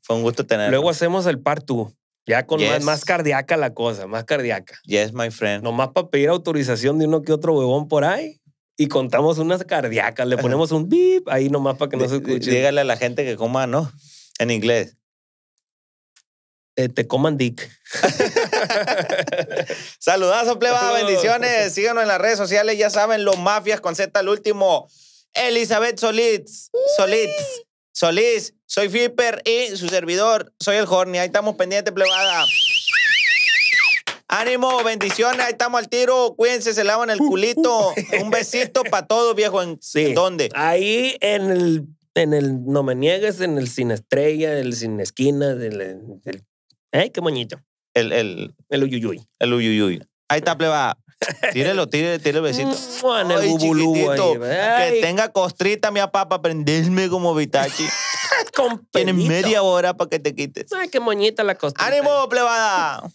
Fue un gusto tenerlo. Luego hacemos el part two. Ya con yes. más, más cardíaca la cosa, más cardíaca. Yes, my friend. Nomás para pedir autorización de uno que otro huevón por ahí y contamos unas cardíacas. Le ponemos un beep ahí nomás para que no se escuche. Dígale a la gente que coma, ¿no? En inglés. Eh, te coman dick. Saludazo, plebada, bendiciones. Síganos en las redes sociales, ya saben, los mafias con Z al último. Elizabeth Solís. Solís. Solís, soy Fiper y su servidor, soy el Horny. Ahí estamos pendientes, plebada. Ánimo, bendiciones, ahí estamos al tiro. Cuídense, se lavan el culito. Un besito para todos, viejo. ¿En sí. dónde? Ahí en el, en el No Me Niegues, en el Sin Estrella, el Sin Esquina, del, el... ¡Ay, qué moñito! El, el, el Uyuyuy. El Uyuyuy. Ahí está, pleba. Tírelo, tírelo, tírelo el besito. Ay, chiquitito. Ahí, que tenga costrita, mi papá, para prenderme como Vitachi. Tienes media hora para que te quites. Ay, qué moñita la costrita. ¡Ánimo, plebada!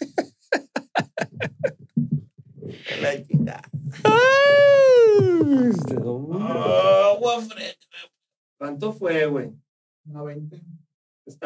La chica. ¡Agua fresca! ¿Cuánto fue, güey? Una veinte. Está bien.